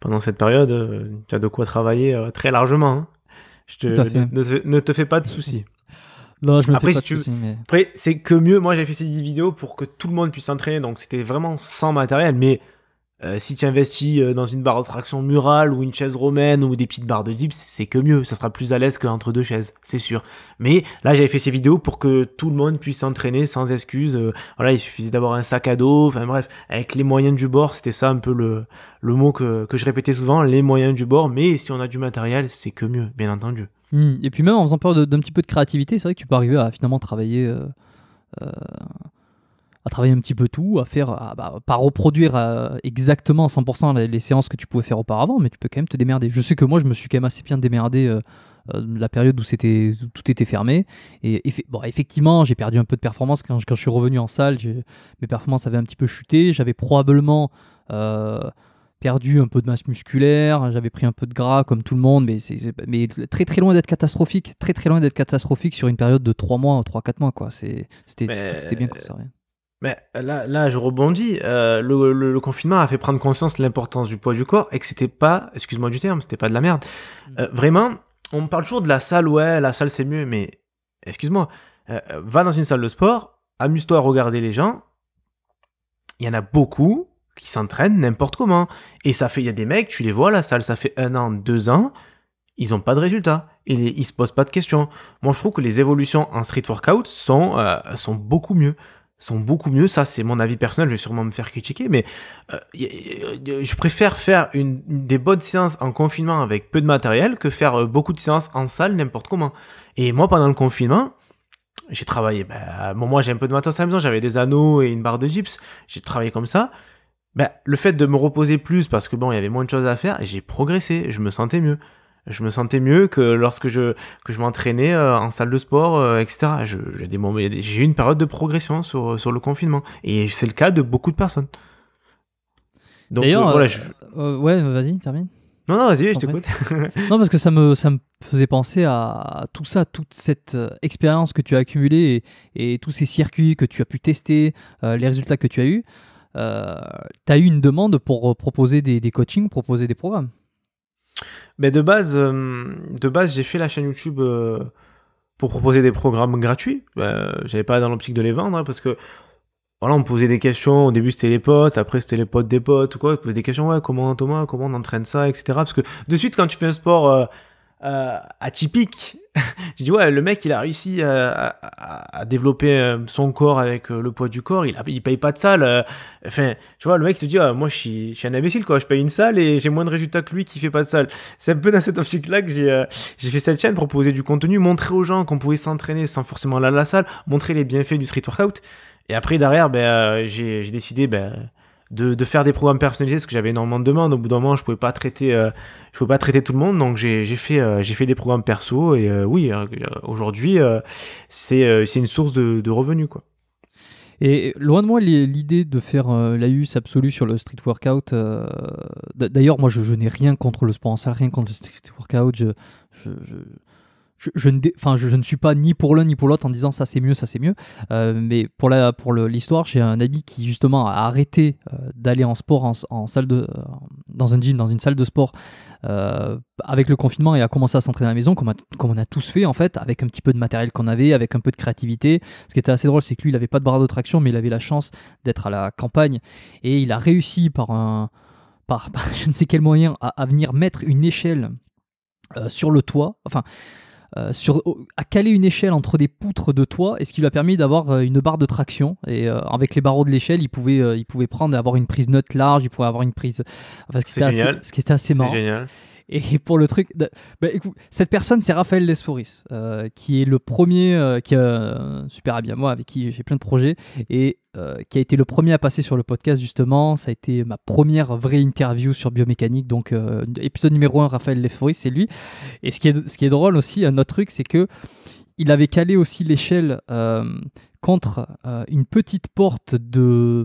pendant cette période. Tu as de quoi travailler très largement. Hein. Ne te fais pas de soucis. Non, je me fais pas de soucis, mais... Après, c'est que mieux. Moi, j'ai fait ces vidéos pour que tout le monde puisse s'entraîner. Donc, c'était vraiment sans matériel. Mais si tu investis dans une barre de traction murale ou une chaise romaine ou des petites barres de dips, c'est que mieux. Ça sera plus à l'aise qu'entre deux chaises, c'est sûr. Mais là, j'avais fait ces vidéos pour que tout le monde puisse s'entraîner sans excuse. Voilà, il suffisait d'avoir un sac à dos. Enfin bref, avec les moyens du bord, c'était ça un peu le mot que je répétais souvent, les moyens du bord. Mais si on a du matériel, c'est que mieux, bien entendu. Et puis même en faisant peur d'un petit peu de créativité, c'est vrai que tu peux arriver à finalement travailler un petit peu tout, à faire, pas reproduire exactement à 100% les séances que tu pouvais faire auparavant, mais tu peux quand même te démerder. Je sais que moi, je me suis quand même assez bien démerdé la période où tout était fermé. Et effectivement, j'ai perdu un peu de performance quand je suis revenu en salle. Mes performances avaient un petit peu chuté. J'avais probablement perdu un peu de masse musculaire, j'avais pris un peu de gras comme tout le monde, mais très très loin d'être catastrophique, très très loin d'être catastrophique sur une période de 3 mois, 3-4 mois, quoi. C'était bien comme ça. Rien. Mais là, je rebondis. Le confinement a fait prendre conscience de l'importance du poids du corps et que c'était pas, excuse-moi du terme, c'était pas de la merde. Vraiment, on parle toujours de la salle, ouais, la salle c'est mieux, mais excuse-moi, va dans une salle de sport, amuse-toi à regarder les gens, il y en a beaucoup qui s'entraînent n'importe comment. Et ça fait, il y a des mecs, tu les vois à la salle, ça fait 1 an, 2 ans, ils n'ont pas de résultats. Et ils se posent pas de questions. Moi, je trouve que les évolutions en street workout sont beaucoup mieux. Ça, c'est mon avis personnel, je vais sûrement me faire critiquer, mais je préfère faire des bonnes séances en confinement avec peu de matériel que faire beaucoup de séances en salle n'importe comment. Et moi, pendant le confinement, j'ai travaillé. Moi, j'ai un peu de matos à la maison, j'avais des anneaux et une barre de gypse. J'ai travaillé comme ça. Le fait de me reposer plus parce que il y avait moins de choses à faire, j'ai progressé, je me sentais mieux. Je me sentais mieux que lorsque je m'entraînais en salle de sport, etc. J'ai eu une période de progression sur le confinement. Et c'est le cas de beaucoup de personnes. Donc, d'ailleurs, voilà, ouais, vas-y, termine. Non, vas-y, je t'écoute. Non, parce que ça me faisait penser à tout ça, toute cette expérience que tu as accumulée et tous ces circuits que tu as pu tester, les résultats que tu as eus. T'as eu une demande pour proposer des coachings, proposer des programmes? Mais de base, j'ai fait la chaîne YouTube pour proposer des programmes gratuits. J'avais pas dans l'optique de les vendre, parce que voilà, on me posait des questions. Au début, c'était les potes, après, c'était les potes des potes ou quoi. Ils posaient des questions, ouais, comment Thomas, comment on entraîne ça, etc. Parce que de suite, quand tu fais un sport atypique, je dis ouais, le mec il a réussi à développer son corps avec le poids du corps, il paye pas de salle, enfin tu vois, le mec se dit moi je suis un imbécile quoi, je paye une salle et j'ai moins de résultats que lui qui fait pas de salle. C'est un peu dans cette optique là que j'ai fait cette chaîne, proposer du contenu, montrer aux gens qu'on pouvait s'entraîner sans forcément aller à la salle, montrer les bienfaits du street workout. Et après derrière j'ai décidé de faire des programmes personnalisés, parce que j'avais énormément de demandes. Au bout d'un moment, je pouvais pas traiter tout le monde, donc j'ai fait des programmes perso. Et aujourd'hui, c'est une source de revenus, quoi. Et loin de moi l'idée de faire l'AUS absolue sur le street workout. D'ailleurs, moi, je n'ai rien contre le sport en salle, rien contre le street workout. Je ne suis pas ni pour l'un ni pour l'autre en disant ça c'est mieux, mais pour l'histoire, j'ai un ami qui justement a arrêté d'aller en sport en salle dans un gym, dans une salle de sport avec le confinement, et a commencé à s'entraîner à la maison comme on a tous fait en fait, avec un petit peu de matériel qu'on avait, avec un peu de créativité. Ce qui était assez drôle, c'est que lui il n'avait pas de barre de traction, mais il avait la chance d'être à la campagne, et il a réussi par je ne sais quel moyen à venir mettre une échelle sur le toit, enfin à caler une échelle entre des poutres de toit, et ce qui lui a permis d'avoir une barre de traction, et avec les barreaux de l'échelle il pouvait prendre et avoir une prise neutre large, il pouvait avoir une prise, enfin, ce qui était assez marrant. C'est génial. Et pour le truc, écoute, cette personne c'est Raphaël Lesphoris, qui est le premier, qui a super ami à moi, avec qui j'ai plein de projets, et qui a été le premier à passer sur le podcast justement. Ça a été ma première vraie interview sur biomécanique, donc épisode numéro 1, Raphaël Lesphoris, c'est lui. Et ce qui est drôle aussi, un autre truc, c'est que il avait calé aussi l'échelle contre une petite porte d'une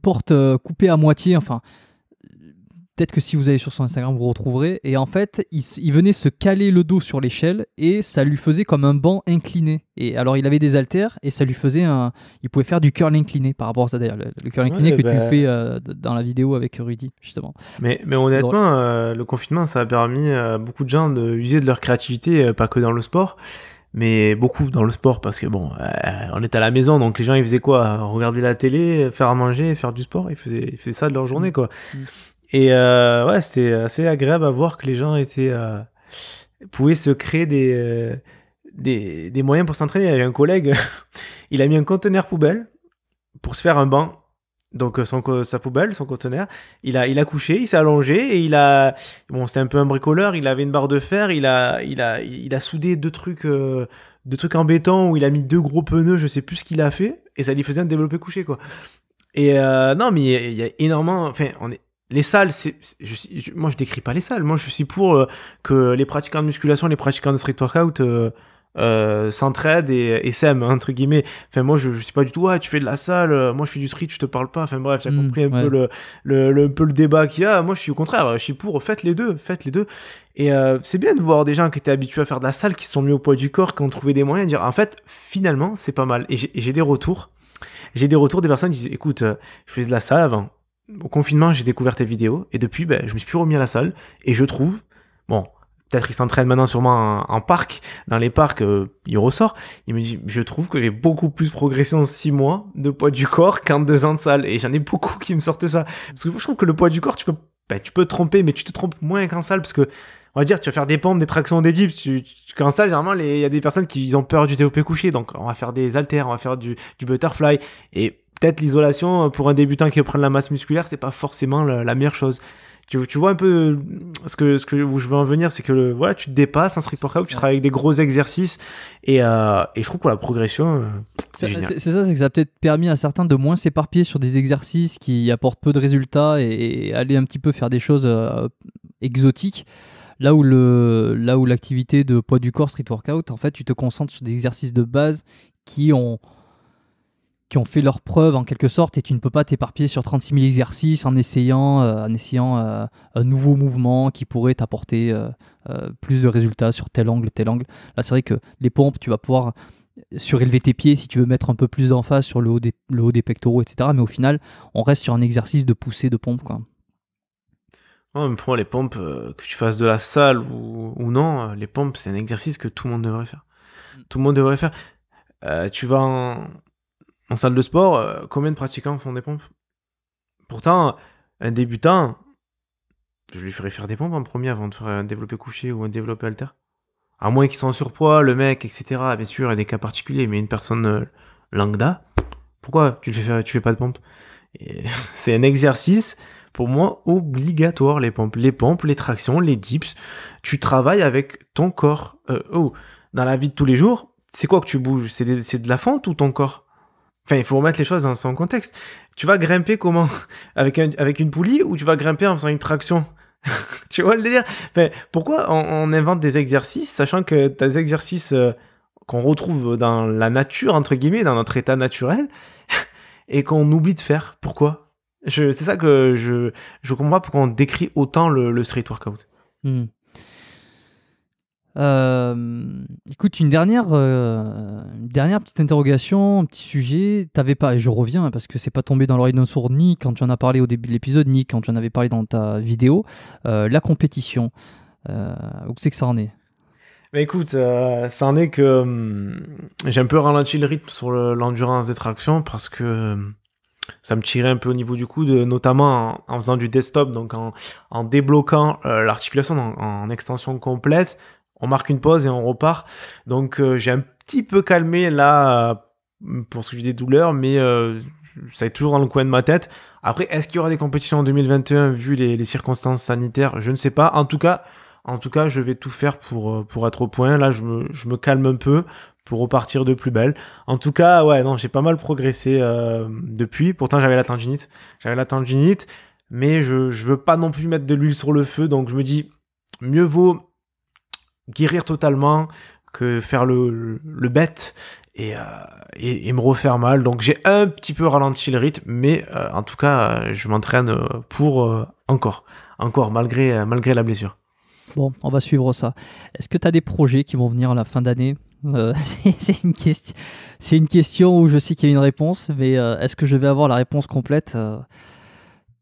porte coupée à moitié, enfin. Peut-être que si vous allez sur son Instagram, vous retrouverez. Et en fait, il venait se caler le dos sur l'échelle, et ça lui faisait comme un banc incliné. Et alors, il avait des haltères, et ça lui faisait il pouvait faire du curl incliné par rapport à ça. D'ailleurs, le curl incliné tu fais dans la vidéo avec Rudy, justement. Mais honnêtement, le confinement, ça a permis à beaucoup de gens d'user de leur créativité, pas que dans le sport, mais beaucoup dans le sport, parce que on était à la maison, donc les gens, ils faisaient quoi? Regarder la télé, faire à manger, faire du sport, ils faisaient ça de leur journée, quoi. Et ouais, c'était assez agréable à voir que les gens pouvaient se créer des moyens pour s'entraîner. J'ai un collègue, il a mis un conteneur poubelle pour se faire un banc donc sa poubelle, son conteneur, il a couché, il s'est allongé et c'était un peu un bricoleur, il avait une barre de fer, il a soudé deux trucs en béton où il a mis deux gros pneus, je sais plus ce qu'il a fait, et ça lui faisait un développé couché, quoi. Et non, mais il y a énormément, enfin, les salles, moi je décris pas les salles, moi je suis pour que les pratiquants de musculation, les pratiquants de street workout s'entraident et s'aiment, hein, entre guillemets. Enfin, moi je suis pas du tout, ah, tu fais de la salle, moi je fais du street, je te parle pas. Enfin bref, t'as compris un peu le débat qu'il y a. Moi je suis au contraire, je suis pour, faites les deux. Et c'est bien de voir des gens qui étaient habitués à faire de la salle, qui se sont mis au poids du corps, qui ont trouvé des moyens de dire, en fait, finalement c'est pas mal. Et j'ai des retours. J'ai des retours des personnes qui disent, écoute, je faisais de la salle avant. Au confinement, j'ai découvert tes vidéos et depuis, je me suis plus remis à la salle et je trouve, bon, peut-être il s'entraîne maintenant sûrement en parc, dans les parcs, il ressort. Il me dit, je trouve que j'ai beaucoup plus progressé en 6 mois de poids du corps qu'en 2 ans de salle. Et j'en ai beaucoup qui me sortent ça. Parce que je trouve que le poids du corps, tu peux te tromper, mais tu te trompes moins qu'en salle parce que, on va dire, tu vas faire des pompes, des tractions, des dips. Qu'en salle, généralement, il y a des personnes qui ils ont peur du développé couché. Donc, on va faire des haltères, on va faire du butterfly et peut-être l'isolation pour un débutant qui veut prendre la masse musculaire, c'est pas forcément la meilleure chose. Tu vois un peu où je veux en venir, c'est que voilà, tu te dépasses en street workout, tu travailles avec des gros exercices et je trouve que la progression, c'est génial. C'est que ça a peut-être permis à certains de moins s'éparpiller sur des exercices qui apportent peu de résultats et aller un petit peu faire des choses exotiques. Là où l'activité de poids du corps, street workout, en fait, tu te concentres sur des exercices de base qui ont fait leur preuve en quelque sorte et tu ne peux pas t'éparpiller sur 36 000 exercices en essayant un nouveau mouvement qui pourrait t'apporter plus de résultats sur tel angle. Là, c'est vrai que les pompes, tu vas pouvoir surélever tes pieds si tu veux mettre un peu plus d'emphase sur le haut des pectoraux, etc. Mais au final, on reste sur un exercice de poussée de pompe, quoi. Non, mais pour moi, les pompes, que tu fasses de la salle ou non, les pompes, c'est un exercice que tout le monde devrait faire. Tout le monde devrait faire. Tu vas en salle de sport, combien de pratiquants font des pompes? Pourtant, un débutant, je lui ferais faire des pompes en premier avant de faire un développé couché ou un développé haltère. À moins qu'ils soient en surpoids, le mec, etc. Bien sûr, il y a des cas particuliers, mais une personne lambda, pourquoi tu fais pas de pompes? C'est un exercice, pour moi, obligatoire, les pompes. Les pompes, les tractions, les dips, tu travailles avec ton corps. Dans la vie de tous les jours, c'est quoi que tu bouges? C'est de la fonte ou ton corps? Enfin, il faut remettre les choses dans son contexte. Tu vas grimper comment? Avec une poulie ou tu vas grimper en faisant une traction? Tu vois le délire? Enfin, pourquoi on invente des exercices, sachant que t'as des exercices qu'on retrouve dans la nature, entre guillemets, dans notre état naturel, et qu'on oublie de faire? Pourquoi? C'est ça que je comprends pas, pourquoi on décrit autant le street workout. Écoute, une dernière petite interrogation, un petit sujet. T'avais pas, et je reviens parce que c'est pas tombé dans l'oreille d'un sourd ni quand tu en as parlé au début de l'épisode, ni quand tu en avais parlé dans ta vidéo, la compétition. Où c'est que ça en est? Bah écoute, ça en est que j'ai un peu ralenti le rythme sur l'endurance des tractions parce que ça me tirait un peu au niveau du coude, notamment en faisant du desktop, donc en débloquant l'articulation en extension complète. On marque une pause et on repart. Donc, j'ai un petit peu calmé là pour ce que j'ai des douleurs, mais ça est toujours dans le coin de ma tête. Après, est-ce qu'il y aura des compétitions en 2021 vu les circonstances sanitaires? Je ne sais pas. En tout cas, je vais tout faire pour être au point. Là, je me calme un peu pour repartir de plus belle. En tout cas, ouais, non, j'ai pas mal progressé depuis. Pourtant, j'avais la tendinite. Mais je veux pas non plus mettre de l'huile sur le feu. Donc, je me dis, mieux vaut guérir totalement que faire le bête et me refaire mal. Donc j'ai un petit peu ralenti le rythme, mais en tout cas je m'entraîne pour encore malgré la blessure. Bon, on va suivre ça. Est-ce que tu as des projets qui vont venir à la fin d'année? C'est une question où je sais qu'il y a une réponse, mais est-ce que je vais avoir la réponse complète?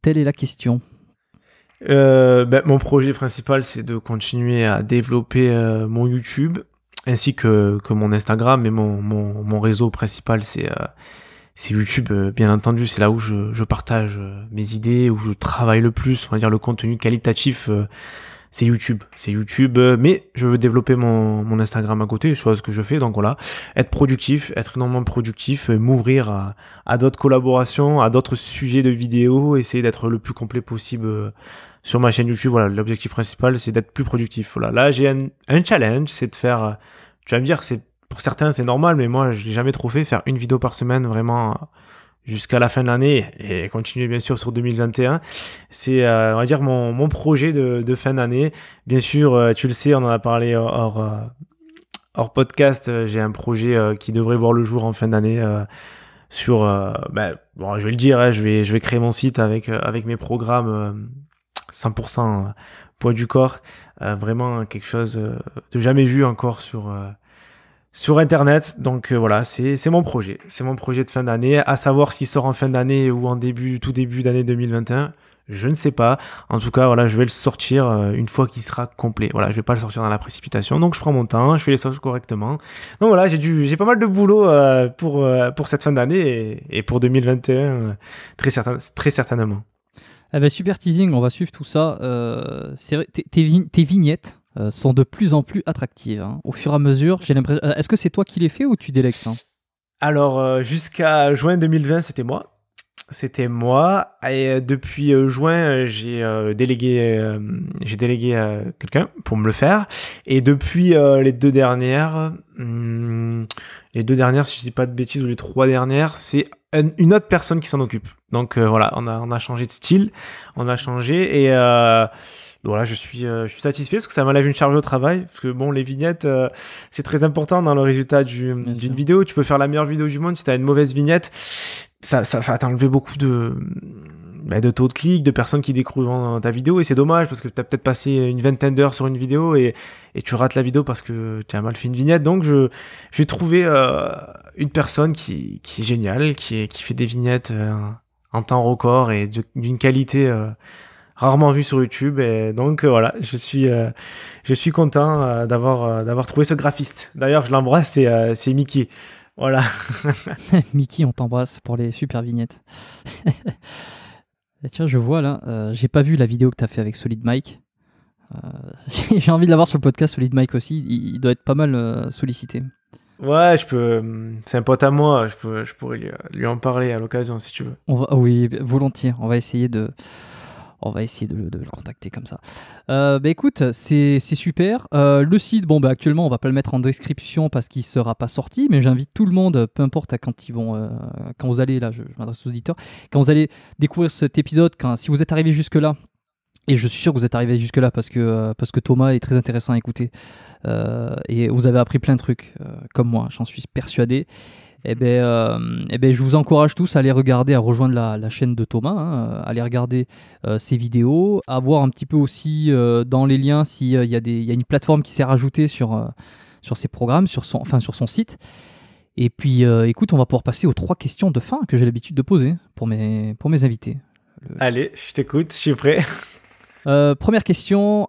Telle est la question. Mon projet principal, c'est de continuer à développer mon YouTube ainsi que mon Instagram, mais mon réseau principal, c'est YouTube, bien entendu. C'est là où je partage mes idées, où je travaille le plus, on va dire le contenu qualitatif. c'est YouTube. C'est YouTube, mais je veux développer mon Instagram à côté, chose que je fais. Donc voilà, être productif, être énormément productif, m'ouvrir à d'autres collaborations, à d'autres sujets de vidéos, essayer d'être le plus complet possible sur ma chaîne YouTube. Voilà, l'objectif principal, c'est d'être plus productif. Voilà, là, j'ai un challenge, c'est de faire... tu vas me dire que pour certains, c'est normal, mais moi, je l'ai jamais trop fait, faire une vidéo par semaine, vraiment... jusqu'à la fin de l'année et continuer bien sûr sur 2021. C'est, on va dire, mon projet de fin d'année. Bien sûr, tu le sais, on en a parlé hors podcast. J'ai un projet qui devrait voir le jour en fin d'année sur... bon, je vais le dire, hein, je vais créer mon site avec mes programmes 100% poids du corps. Vraiment quelque chose de jamais vu encore sur Internet, donc voilà, c'est mon projet. C'est mon projet de fin d'année. À savoir s'il sort en fin d'année ou en tout début d'année 2021, je ne sais pas. En tout cas, voilà, je vais le sortir une fois qu'il sera complet. Voilà, je vais pas le sortir dans la précipitation, donc je prends mon temps, je fais les choses correctement. Donc voilà, j'ai pas mal de boulot pour cette fin d'année et pour 2021, très certainement. Ah bah super teasing, on va suivre tout ça. Tes vignettes sont de plus en plus attractives. Hein. Au fur et à mesure, j'ai l'impression... Est-ce que c'est toi qui les fais ou tu délègues? Alors, jusqu'à juin 2020, c'était moi. C'était moi. Et depuis juin, j'ai délégué quelqu'un pour me le faire. Et depuis les deux dernières, si je dis pas de bêtises, ou les trois dernières, c'est une autre personne qui s'en occupe. Donc voilà, on a changé de style, on a changé et... voilà, je suis satisfait parce que ça m'enlève une charge de travail. Parce que bon, les vignettes, c'est très important dans le résultat d'une vidéo. Tu peux faire la meilleure vidéo du monde. Si tu as une mauvaise vignette, ça va t'enlever beaucoup de taux de clics, de personnes qui découvrent ta vidéo. Et c'est dommage parce que tu as peut-être passé une vingtaine d'heures sur une vidéo et tu rates la vidéo parce que tu as mal fait une vignette. Donc, j'ai trouvé une personne qui est géniale, qui fait des vignettes en temps record et d'une qualité... rarement vu sur YouTube, et donc voilà, je suis content d'avoir trouvé ce graphiste. D'ailleurs, je l'embrasse, c'est Mickey. Voilà. Mickey, on t'embrasse pour les super vignettes. Tiens, je vois là, j'ai pas vu la vidéo que t'as fait avec Solid Mike. J'ai envie de l'avoir sur le podcast, Solid Mike aussi. Il doit être pas mal sollicité. Ouais, c'est un pote à moi, je pourrais lui en parler à l'occasion si tu veux. Oui, volontiers. On va essayer de le contacter comme ça. Écoute, c'est super. Le site, bon, actuellement, on ne va pas le mettre en description parce qu'il ne sera pas sorti, mais j'invite tout le monde, peu importe quand vous allez, là, je m'adresse aux auditeurs, quand vous allez découvrir cet épisode, si vous êtes arrivé jusque-là, et je suis sûr que vous êtes arrivé jusque-là parce que Thomas est très intéressant à écouter, et vous avez appris plein de trucs, comme moi, j'en suis persuadé. Je vous encourage tous à aller regarder, à rejoindre la chaîne de Thomas, hein, à aller regarder ses vidéos, à voir un petit peu aussi dans les liens s'il y a une plateforme qui s'est rajoutée sur ses programmes, sur son site. Et puis, écoute, on va pouvoir passer aux 3 questions de fin que j'ai l'habitude de poser pour mes invités. Allez, je t'écoute, je suis prêt. Première question,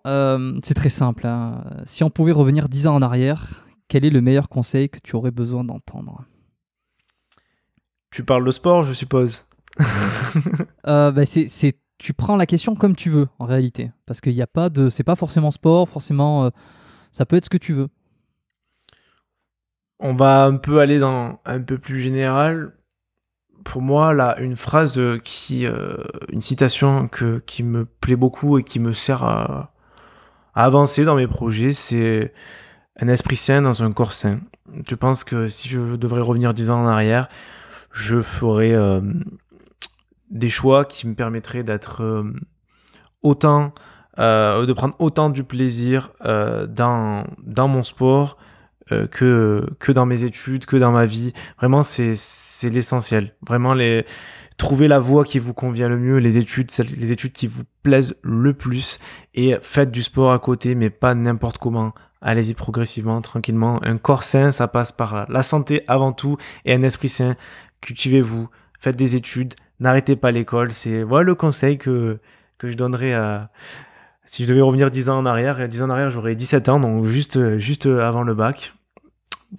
c'est très simple. Hein. Si on pouvait revenir 10 ans en arrière, quel est le meilleur conseil que tu aurais besoin d'entendre ? Tu parles de sport, je suppose. Tu prends la question comme tu veux, en réalité. Parce qu'il n'y a pas de... C'est pas forcément sport, forcément... ça peut être ce que tu veux. On va un peu aller dans un peu plus général. Pour moi, là, une phrase une citation qui me plaît beaucoup et qui me sert à avancer dans mes projets, c'est... Un esprit sain dans un corps sain. Je pense que si je devrais revenir 10 ans en arrière... je ferai des choix qui me permettraient d'être de prendre autant du plaisir dans mon sport que dans mes études, que dans ma vie. Vraiment, c'est l'essentiel. Vraiment, trouvez la voie qui vous convient le mieux, les études qui vous plaisent le plus, et faites du sport à côté, mais pas n'importe comment. Allez-y progressivement, tranquillement. Un corps sain, ça passe par la santé avant tout, et un esprit sain. Cultivez-vous, faites des études, n'arrêtez pas l'école. C'est voilà le conseil que je donnerais si je devais revenir 10 ans en arrière. Et 10 ans en arrière, j'aurais 17 ans, donc juste avant le bac.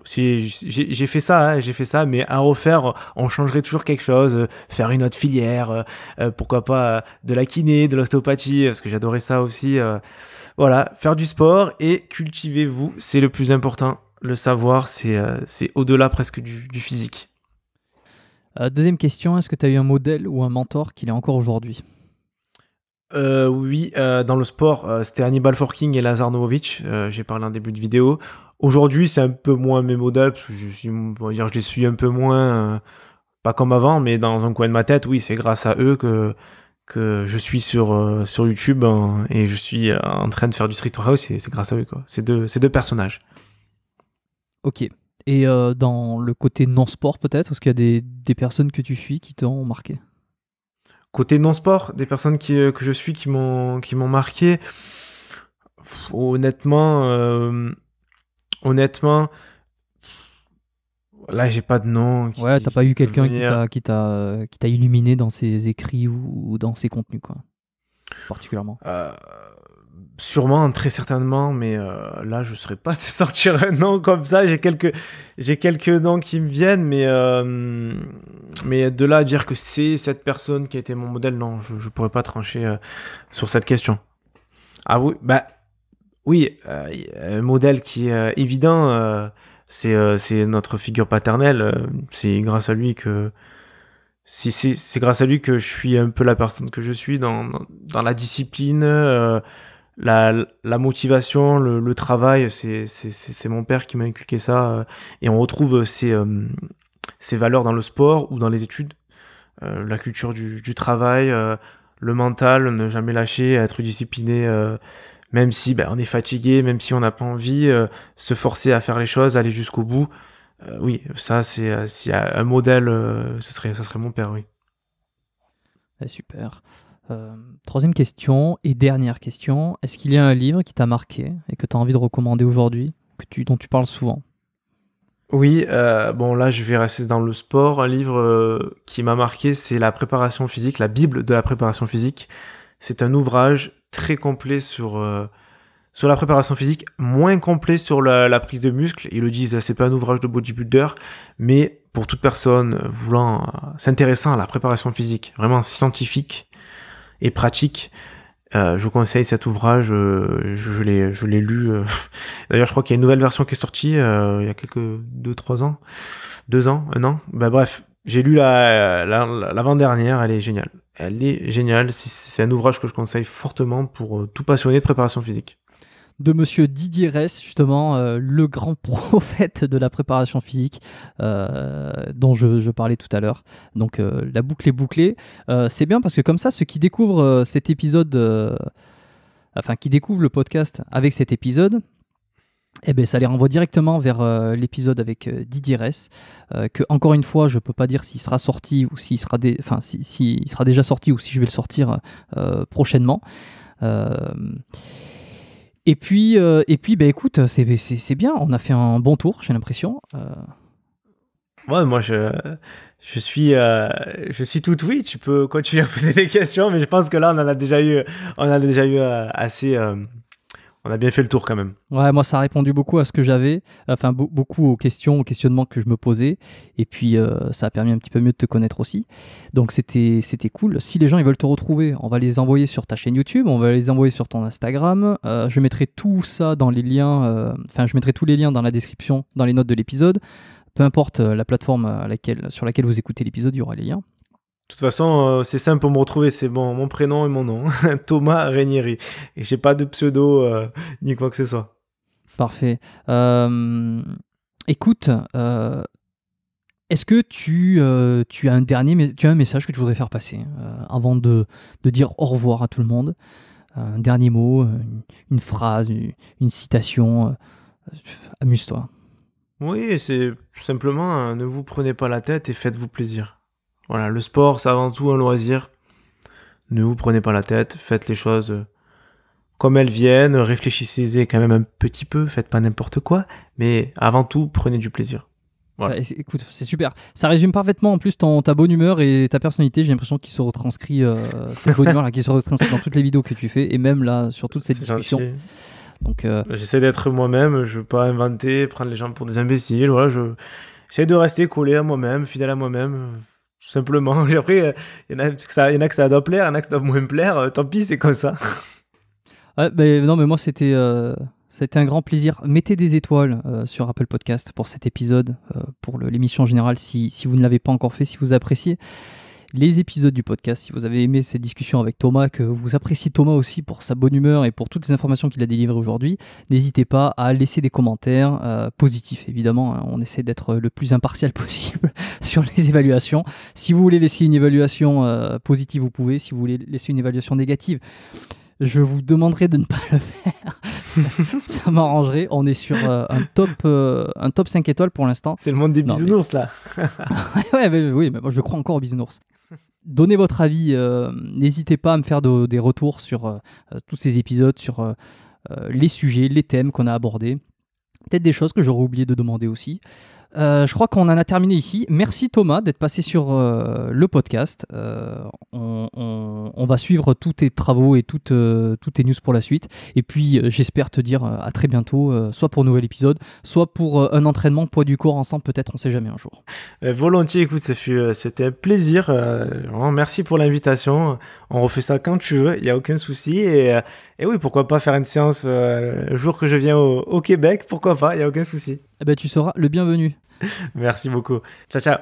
j'ai fait ça, hein, j'ai fait ça, mais à refaire, on changerait toujours quelque chose, faire une autre filière, pourquoi pas de la kiné, de l'ostéopathie, parce que j'adorais ça aussi. Voilà, faire du sport et cultivez-vous, c'est le plus important. Le savoir, c'est au-delà presque du physique. Deuxième question, est-ce que tu as eu un modèle ou un mentor qu'il est encore aujourd'hui ? Oui, dans le sport, c'était Hannibal For King et Lazarnovic. J'ai parlé en début de vidéo. Aujourd'hui, c'est un peu moins mes modèles, parce que je les suis un peu moins, pas comme avant, mais dans un coin de ma tête, oui, c'est grâce à eux que je suis sur YouTube, hein, et je suis en train de faire du street workout, c'est grâce à eux, quoi. Ces deux personnages. Ok. Et dans le côté non-sport, peut-être, est-ce qu'il y a des personnes que tu suis qui t'ont marqué ? Côté non-sport, des personnes que je suis qui m'ont marqué, honnêtement, là, j'ai pas de nom. Ouais, t'as pas eu quelqu'un qui t'a illuminé dans ses écrits ou dans ses contenus, quoi, particulièrement. Sûrement, très certainement, mais là, je ne saurais pas te sortir un nom comme ça. J'ai quelques noms qui me viennent, mais de là à dire que c'est cette personne qui a été mon modèle, non, je ne pourrais pas trancher sur cette question. Ah oui, bah oui, un modèle qui est évident, c'est notre figure paternelle. C'est grâce à lui que... C'est grâce à lui que je suis un peu la personne que je suis dans la discipline, la motivation, le travail. C'est mon père qui m'a inculqué ça. Et on retrouve ces valeurs dans le sport ou dans les études. La culture du travail, le mental, ne jamais lâcher, être discipliné, même si on est fatigué, même si on n'a pas envie, se forcer à faire les choses, aller jusqu'au bout. Oui, ça, c'est s'il y a un modèle, ça serait mon père, oui. Ah, super. Troisième question et dernière question. Est-ce qu'il y a un livre qui t'a marqué et que tu as envie de recommander aujourd'hui, dont tu parles souvent ? Oui, bon, là, je vais rester dans le sport. Un livre qui m'a marqué, c'est La préparation physique, la Bible de la préparation physique. C'est un ouvrage très complet sur la préparation physique, moins complet sur la prise de muscle. Ils le disent, c'est pas un ouvrage de bodybuilder, mais pour toute personne voulant s'intéresser à la préparation physique, vraiment scientifique et pratique, je vous conseille cet ouvrage. Je l'ai lu. D'ailleurs, je crois qu'il y a une nouvelle version qui est sortie il y a quelques 2 ans, 1 an. Bah, bref, j'ai lu l'avant-dernière, elle est géniale. Elle est géniale. C'est un ouvrage que je conseille fortement pour tout passionné de préparation physique. De monsieur Didier Reiss, justement, le grand prophète de la préparation physique dont je parlais tout à l'heure. Donc la boucle est bouclée. C'est bien parce que comme ça, ceux qui découvrent cet épisode, qui découvrent le podcast avec cet épisode, eh bien, ça les renvoie directement vers l'épisode avec Didier Reiss, que encore une fois, je peux pas dire s'il sera sorti ou s'il sera, s'il sera déjà sorti ou si je vais le sortir prochainement. Et puis, écoute, c'est bien. On a fait un bon tour, j'ai l'impression. Ouais, moi, je suis tout oui. Tu peux continuer à poser des questions, mais je pense que là, on en a déjà eu assez. On a bien fait le tour quand même. Ouais, moi, ça a répondu beaucoup à ce que j'avais, beaucoup aux questions, aux questionnements que je me posais. Et puis, ça a permis un petit peu mieux de te connaître aussi. Donc, c'était cool. Si les gens ils veulent te retrouver, on va les envoyer sur ta chaîne YouTube, on va les envoyer sur ton Instagram. Je mettrai tout ça dans les liens. Je mettrai tous les liens dans la description, dans les notes de l'épisode. Peu importe la plateforme sur laquelle vous écoutez l'épisode, il y aura les liens. De toute façon, c'est simple pour me retrouver, c'est bon, mon prénom et mon nom, Thomas Rainieri. Et j'ai pas de pseudo ni quoi que ce soit. Parfait. Écoute, est-ce que tu as un message que tu voudrais faire passer avant de dire au revoir à tout le monde? Un dernier mot, une phrase, une citation. Amuse-toi. Oui, c'est simplement ne vous prenez pas la tête et faites-vous plaisir. Voilà, le sport, c'est avant tout un loisir. Ne vous prenez pas la tête, faites les choses comme elles viennent, réfléchissez-y quand même un petit peu, faites pas n'importe quoi, mais avant tout, prenez du plaisir. Voilà. Bah, écoute, c'est super. Ça résume parfaitement en plus ta bonne humeur et ta personnalité. J'ai l'impression qu'il se retranscrit cette bonne humeur là, qui se retranscrit dans toutes les vidéos que tu fais et même là sur toute cette discussion. Gentil. Donc, j'essaie d'être moi-même, je veux pas inventer, prendre les gens pour des imbéciles. Voilà, j'essaie de rester collé à moi-même, fidèle à moi-même, tout simplement. Après, il y en a que ça doit plaire, il y en a que ça doit moins plaire, tant pis, c'est comme ça. Ouais, mais moi, c'était un grand plaisir. Mettez des étoiles sur Apple Podcast pour cet épisode, pour l'émission en général, si vous ne l'avez pas encore fait, si vous appréciez les épisodes du podcast, si vous avez aimé cette discussion avec Thomas, que vous appréciez Thomas aussi pour sa bonne humeur et pour toutes les informations qu'il a délivrées aujourd'hui, n'hésitez pas à laisser des commentaires positifs, évidemment, hein, on essaie d'être le plus impartial possible sur les évaluations. Si vous voulez laisser une évaluation positive, vous pouvez. Si vous voulez laisser une évaluation négative, je vous demanderai de ne pas le faire. Ça m'arrangerait. On est sur un top 5 étoiles pour l'instant. C'est le monde des bisounours, là. Oui, mais moi, je crois encore aux bisounours. Donnez votre avis. N'hésitez pas à me faire des retours sur tous ces épisodes, sur les sujets, les thèmes qu'on a abordés. Peut-être des choses que j'aurais oublié de demander aussi. Je crois qu'on en a terminé ici. Merci Thomas d'être passé sur le podcast. On va suivre tous tes travaux et toutes tes news pour la suite. Et puis j'espère te dire à très bientôt, soit pour un nouvel épisode, soit pour un entraînement poids du corps ensemble, peut-être, on ne sait jamais un jour. Volontiers, écoute, c'était un plaisir. Vraiment, merci pour l'invitation. On refait ça quand tu veux, il n'y a aucun souci. Et oui, pourquoi pas faire une séance le jour que je viens au Québec, pourquoi pas, il n'y a aucun souci. Eh ben, tu seras le bienvenu. Merci beaucoup. Ciao, ciao.